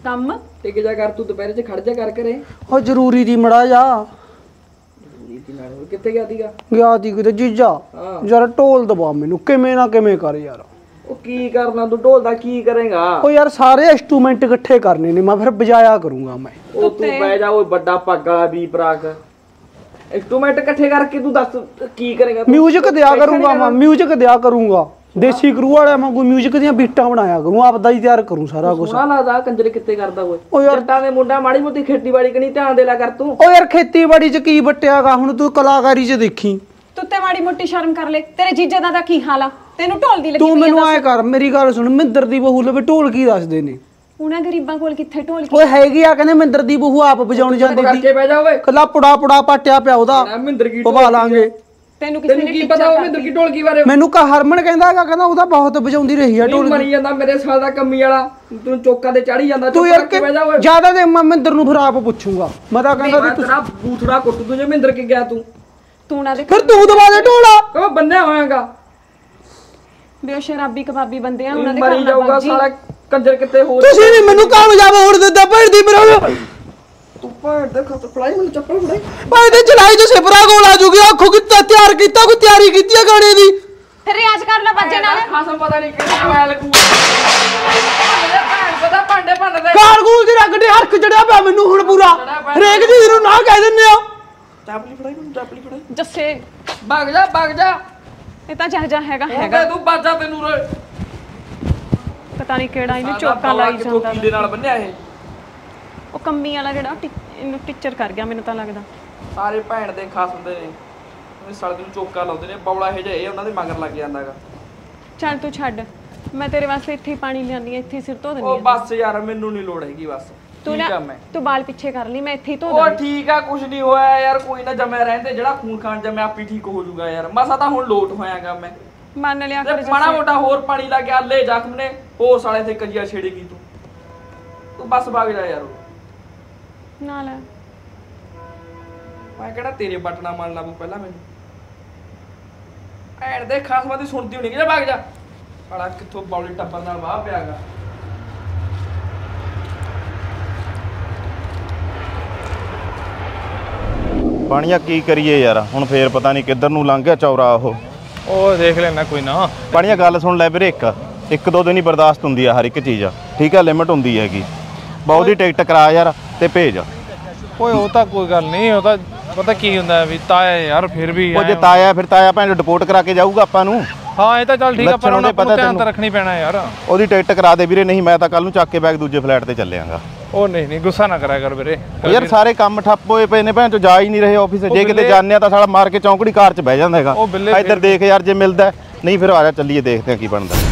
काम टिक जा कर तू दोपहर से खड़ जा कर करे ओ जरूरी दी मड़ा जा जरूरी दी नाल किथे गया दीगा गया दी किथे जीजा जरा ढोल दबा मेनू किवें ना किवें कर यार की करना तू ढोल दा की करेगा ओ यार सारे इंस्ट्रूमेंट इकट्ठे करने ने मैं फिर बजाया करूंगा मैं ओ तू बह जा ओए बड़ा पगला भी पराक इंस्ट्रूमेंट इकट्ठे करके तू दस की करेगा म्यूजिक दिया करूंगा मैं म्यूजिक दिया करूंगा देसी गुरु वाला मैं कोई म्यूजिक दी बीटां बनाया करूं आप दा ही तैयार करूं सारा कुछ सोना लादा कंजर कित्ते करदा ओए जट्टां दे मुंडा माड़ी मोटी खेतीबाड़ी कनी ध्यान दे ला कर तू ओ यार खेतीबाड़ी च की बटियागा हुण तू कलाकारी च देखी तुत्ते माड़ी मोटी शर्म कर ले तेरे जीजे दा की हाल आ ਤੈਨੂੰ ਢੋਲ ਦੀ ਲੱਗੀ ਤੂੰ ਮੈਨੂੰ ਆਏ ਕਰ ਮੇਰੀ ਗੱਲ ਸੁਣ ਮਹਿੰਦਰ ਦੀ ਬਹੂ ਲਵੇ ਢੋਲ ਕੀ ਦੱਸਦੇ ਨੇ ਉਹਨਾਂ ਗਰੀਬਾਂ ਕੋਲ ਕਿੱਥੇ ਢੋਲ ਓਏ ਹੈਗੀ ਆ ਕਹਿੰਦੇ ਮਹਿੰਦਰ ਦੀ ਬਹੂ ਆਪ ਵਜਾਉਣ ਜਾਂਦੀ ਸੀ ਕੱਲਾ ਪੁੜਾ ਪੁੜਾ ਪਾਟਿਆ ਪਿਆ ਉਹਦਾ ਮਹਿੰਦਰ ਕੀ ਢੋਲ ਪਵਾ ਲਾਂਗੇ ਤੈਨੂੰ ਕਿਸੇ ਨੇ ਕੀ ਪਤਾ ਉਹ ਮਹਿੰਦਰ ਕੀ ਢੋਲ ਕੀ ਬਾਰੇ ਮੈਨੂੰ ਕਹ ਹਰਮਨ ਕਹਿੰਦਾਗਾ ਕਹਿੰਦਾ ਉਹਦਾ ਬਹੁਤ ਵਜਾਉਂਦੀ ਰਹੀ ਆ ਢੋਲ ਮਰੀ ਜਾਂਦਾ ਮੇਰੇ ਸਾਲ ਦਾ ਕੰਮੀ ਵਾਲਾ ਤੂੰ ਚੋਕਾਂ ਤੇ ਚੜੀ ਜਾਂਦਾ ਤੂੰ ਬਹਿ ਜਾ ਓਏ ਜਿਆਦਾ ਦੇ ਮਹਿੰਦਰ ਨੂੰ ਫਿਰ ਆਪ ਪੁੱਛੂਗਾ ਮੈਂ ਤਾਂ ਕਹਿੰਦਾ ਤੂੰ ਤੇਰਾ ਬੂਥੜਾ ਕੁੱਟ ਦੂੰ ਜੇ ਮਹਿੰਦਰ ਕੀ ਗਿਆ ਤੂੰ ਤੂੰ ਨਾ ਦੇ ਫਿਰ ਤੂੰ ਦਵਾ ਦੇ ਢੋਲਾ ਕਹ ਬੰਨਿਆ ਹੋਇਆਗਾ ਬੇਸ਼ਰਾਬੀ ਕਬਾਬੀ ਬੰਦੇ ਆ ਉਹਨਾਂ ਦੇ ਘਰ ਜਾਊਗਾ ਸਾਲਾ ਕੰਜਰ ਕਿੱਥੇ ਹੋਰ ਤੁਸੀਂ ਵੀ ਮੈਨੂੰ ਕਾਹਨੂੰ ਜਾਵੋ ਹੋਰ ਦੇ ਪੜਦੀ ਮਰੋ ਤੂੰ ਪੜ ਦੇ ਖਤ ਫਲਾਈ ਮੈਨੂੰ ਚੱਪਲ ਫੜਾਈ ਭਾਈ ਤੇ ਚਲਾਈ ਜੋ ਸਿਪਰਾ ਕੋਲ ਆ ਜੂਗੀ ਆਖੋ ਕਿ ਤਿਆਰ ਕੀਤਾ ਕੋਈ ਤਿਆਰੀ ਕੀਤੀ ਆ ਗਾਣੇ ਦੀ ਫਿਰ ਰਿਆਜ਼ ਕਰ ਲੈ ਬੱਜੇ ਨਾਲ ਖਾਸਾ ਪਤਾ ਨਹੀਂ ਕਿਹੜਾ ਮੈਂ ਲੱਗੂ ਪਤਾ ਭਾਂਡੇ ਭੰਨ ਦੇ ਕਾਰਗੂਲ ਦੀ ਰਗੜੇ ਹਰਖ ਜੜਿਆ ਪਿਆ ਮੈਨੂੰ ਹੁਣ ਪੂਰਾ ਰੇਕ ਜੀ ਨੂੰ ਨਾ ਕਹਿ ਦਿੰਨੇ ਆ ਚਾਪਲੀ ਫੜਾਈ ਮੈਨੂੰ ਚਾਪਲੀ ਫੜਾਈ ਜੱਸੇ ਭੱਗ ਜਾ ਇਹ ਤਾਂ ਜਹਜਾ ਹੈਗਾ ਹੈਗਾ ਤੂੰ ਬਾਜਾ ਤੈਨੂੰ ਪਤਾ ਨਹੀਂ ਕਿਹੜਾ ਇਹਨੇ ਚੋਕਾ ਲਾਈ ਜਾਂਦਾ ਕਿਹਦੇ ਨਾਲ ਬੰਨਿਆ ਇਹ ਉਹ ਕੰਮੀ ਵਾਲਾ ਜਿਹੜਾ ਇਹਨੂੰ ਟੀਚਰ ਕਰ ਗਿਆ ਮੈਨੂੰ ਤਾਂ ਲੱਗਦਾ ਸਾਰੇ ਭੈਣ ਦੇ ਖਾਸ ਹੁੰਦੇ ਨੇ ਉਹ ਸੜਦੇ ਨੂੰ ਚੋਕਾ ਲਾਉਂਦੇ ਨੇ ਬੌਲਾ ਇਹ ਜੇ ਇਹ ਉਹਨਾਂ ਦੇ ਮਗਰ ਲੱਗ ਜਾਂਦਾਗਾ ਚੱਲ ਤੂੰ ਛੱਡ ਮੈਂ ਤੇਰੇ ਵਾਸਤੇ ਇੱਥੇ ਹੀ ਪਾਣੀ ਲਿਆਂਦੀ ਆ ਇੱਥੇ ਹੀ ਸਿਰ ਧੋ ਦਿੰਦੀ ਆ ਉਹ ਬਸ ਯਾਰ ਮੈਨੂੰ ਨਹੀਂ ਲੋੜ ਹੈਗੀ ਬਸ ਤੂੰ ਨਾ ਤੂੰ ਬਾਲ ਪਿੱਛੇ ਕਰ ਲਈ ਮੈਂ ਇੱਥੇ ਹੀ ਧੋ ਦੂੰ ਉਹ ਠੀਕ ਆ ਕੁਝ ਨਹੀਂ ਹੋਇਆ ਯਾਰ ਕੋਈ ਨਾ ਜਮਿਆ ਰਹਿੰਦੇ ਜਿਹੜਾ ਖੂਨ ਖਾਣ ਜਮਿਆ ਆਪੇ ਠੀਕ ਹੋ ਜਾਊਗਾ ਯਾਰ ਮਸਾ ਤਾਂ ਹੁਣ ਲੋਟ ਹੋਇਆਗਾ ਮੈਂ ਮੰਨ ਲਿਆ ਕਰ ਜੇ ਮਾੜਾ ਮੋਟਾ ਹੋਰ ਪਾਣੀ ਲਾ ਕੇ ਆਲੇ ਜ਼ਖਮ ਨੇ ਹੋਰ ਸਾਲੇ ਤੇ ਕਜੀਆ ਛੇੜੇਗੀ ਤੂੰ ਤੂੰ ਬਸ ਭਾਗ ਜਾ ਯਾਰ ਨਾਲ ਮੈਂ ਕਿਹੜਾ ਤੇਰੇ ਬਟਨਾ ਮੰਨ ਲਾ ਬੂ ਪਹਿਲਾਂ ਮੈਨੂੰ ਐੜ ਦੇ ਖਾਸ ਬਾਤ ਸੁਣਦੀ ਹੋਣੀ ਕਿ ਭਾਗ ਜਾ ਸਾਲਾ ਕਿੱਥੋਂ ਬੌਲੀ ਟੱਪਰ ਨਾਲ ਵਾਹ ਪਿਆਗਾ पानिया की करिए यार हुण फेर पता नहीं किधर नूं लंघ गया चौरा ओ देख लेना कोई ना पानिया गल सुन लै वीरे एक दो दिन ही बर्दाश्त हुंदी है हर एक चीज़ ठीक है लिमिट हुंदी हैगी बहुत ही टिकट करा यार ते भेज ओए ओ तां कोई गल नहीं ओ तां पता की हुंदा वी ताया यार फिर भी ओ जे ताया फिर ताया भावें रिपोर्ट करा के जाऊगा आपां नूं हां ये तां चल ठीक है पर उन्हां पता ध्यान रखनी पैना यार ओदी टिकट करा दे वीरे नहीं मैं तां कल नूं चक के बैग दूजे फ्लैट ते चलिआंगा ਉਹ ਨਹੀਂ ਨਹੀਂ ਗੁੱਸਾ ਨਾ ਕਰਿਆ ਕਰ ਵੀਰੇ ਯਾਰ ਸਾਰੇ ਕੰਮ ਠੱਪ ਹੋਏ ਪਏ ਨੇ ਭੈਣ ਚੋ ਜਾ ਹੀ ਨਹੀਂ ਰਹੇ ਆਫਿਸ ਜੇ ਕਿਤੇ ਜਾਣਿਆ ਤਾਂ ਸਾਲਾ ਮਾਰ ਕੇ ਚੌਂਕੜੀ ਕਾਰ ਚ ਬਹਿ ਜਾਂਦਾ ਹੈਗਾ ਇੱਧਰ ਦੇਖ ਯਾਰ ਜੇ ਮਿਲਦਾ ਨਹੀਂ ਫਿਰ ਆ ਜਾ ਚੱਲੀਏ ਦੇਖਦੇ ਆ ਕੀ ਬਣਦਾ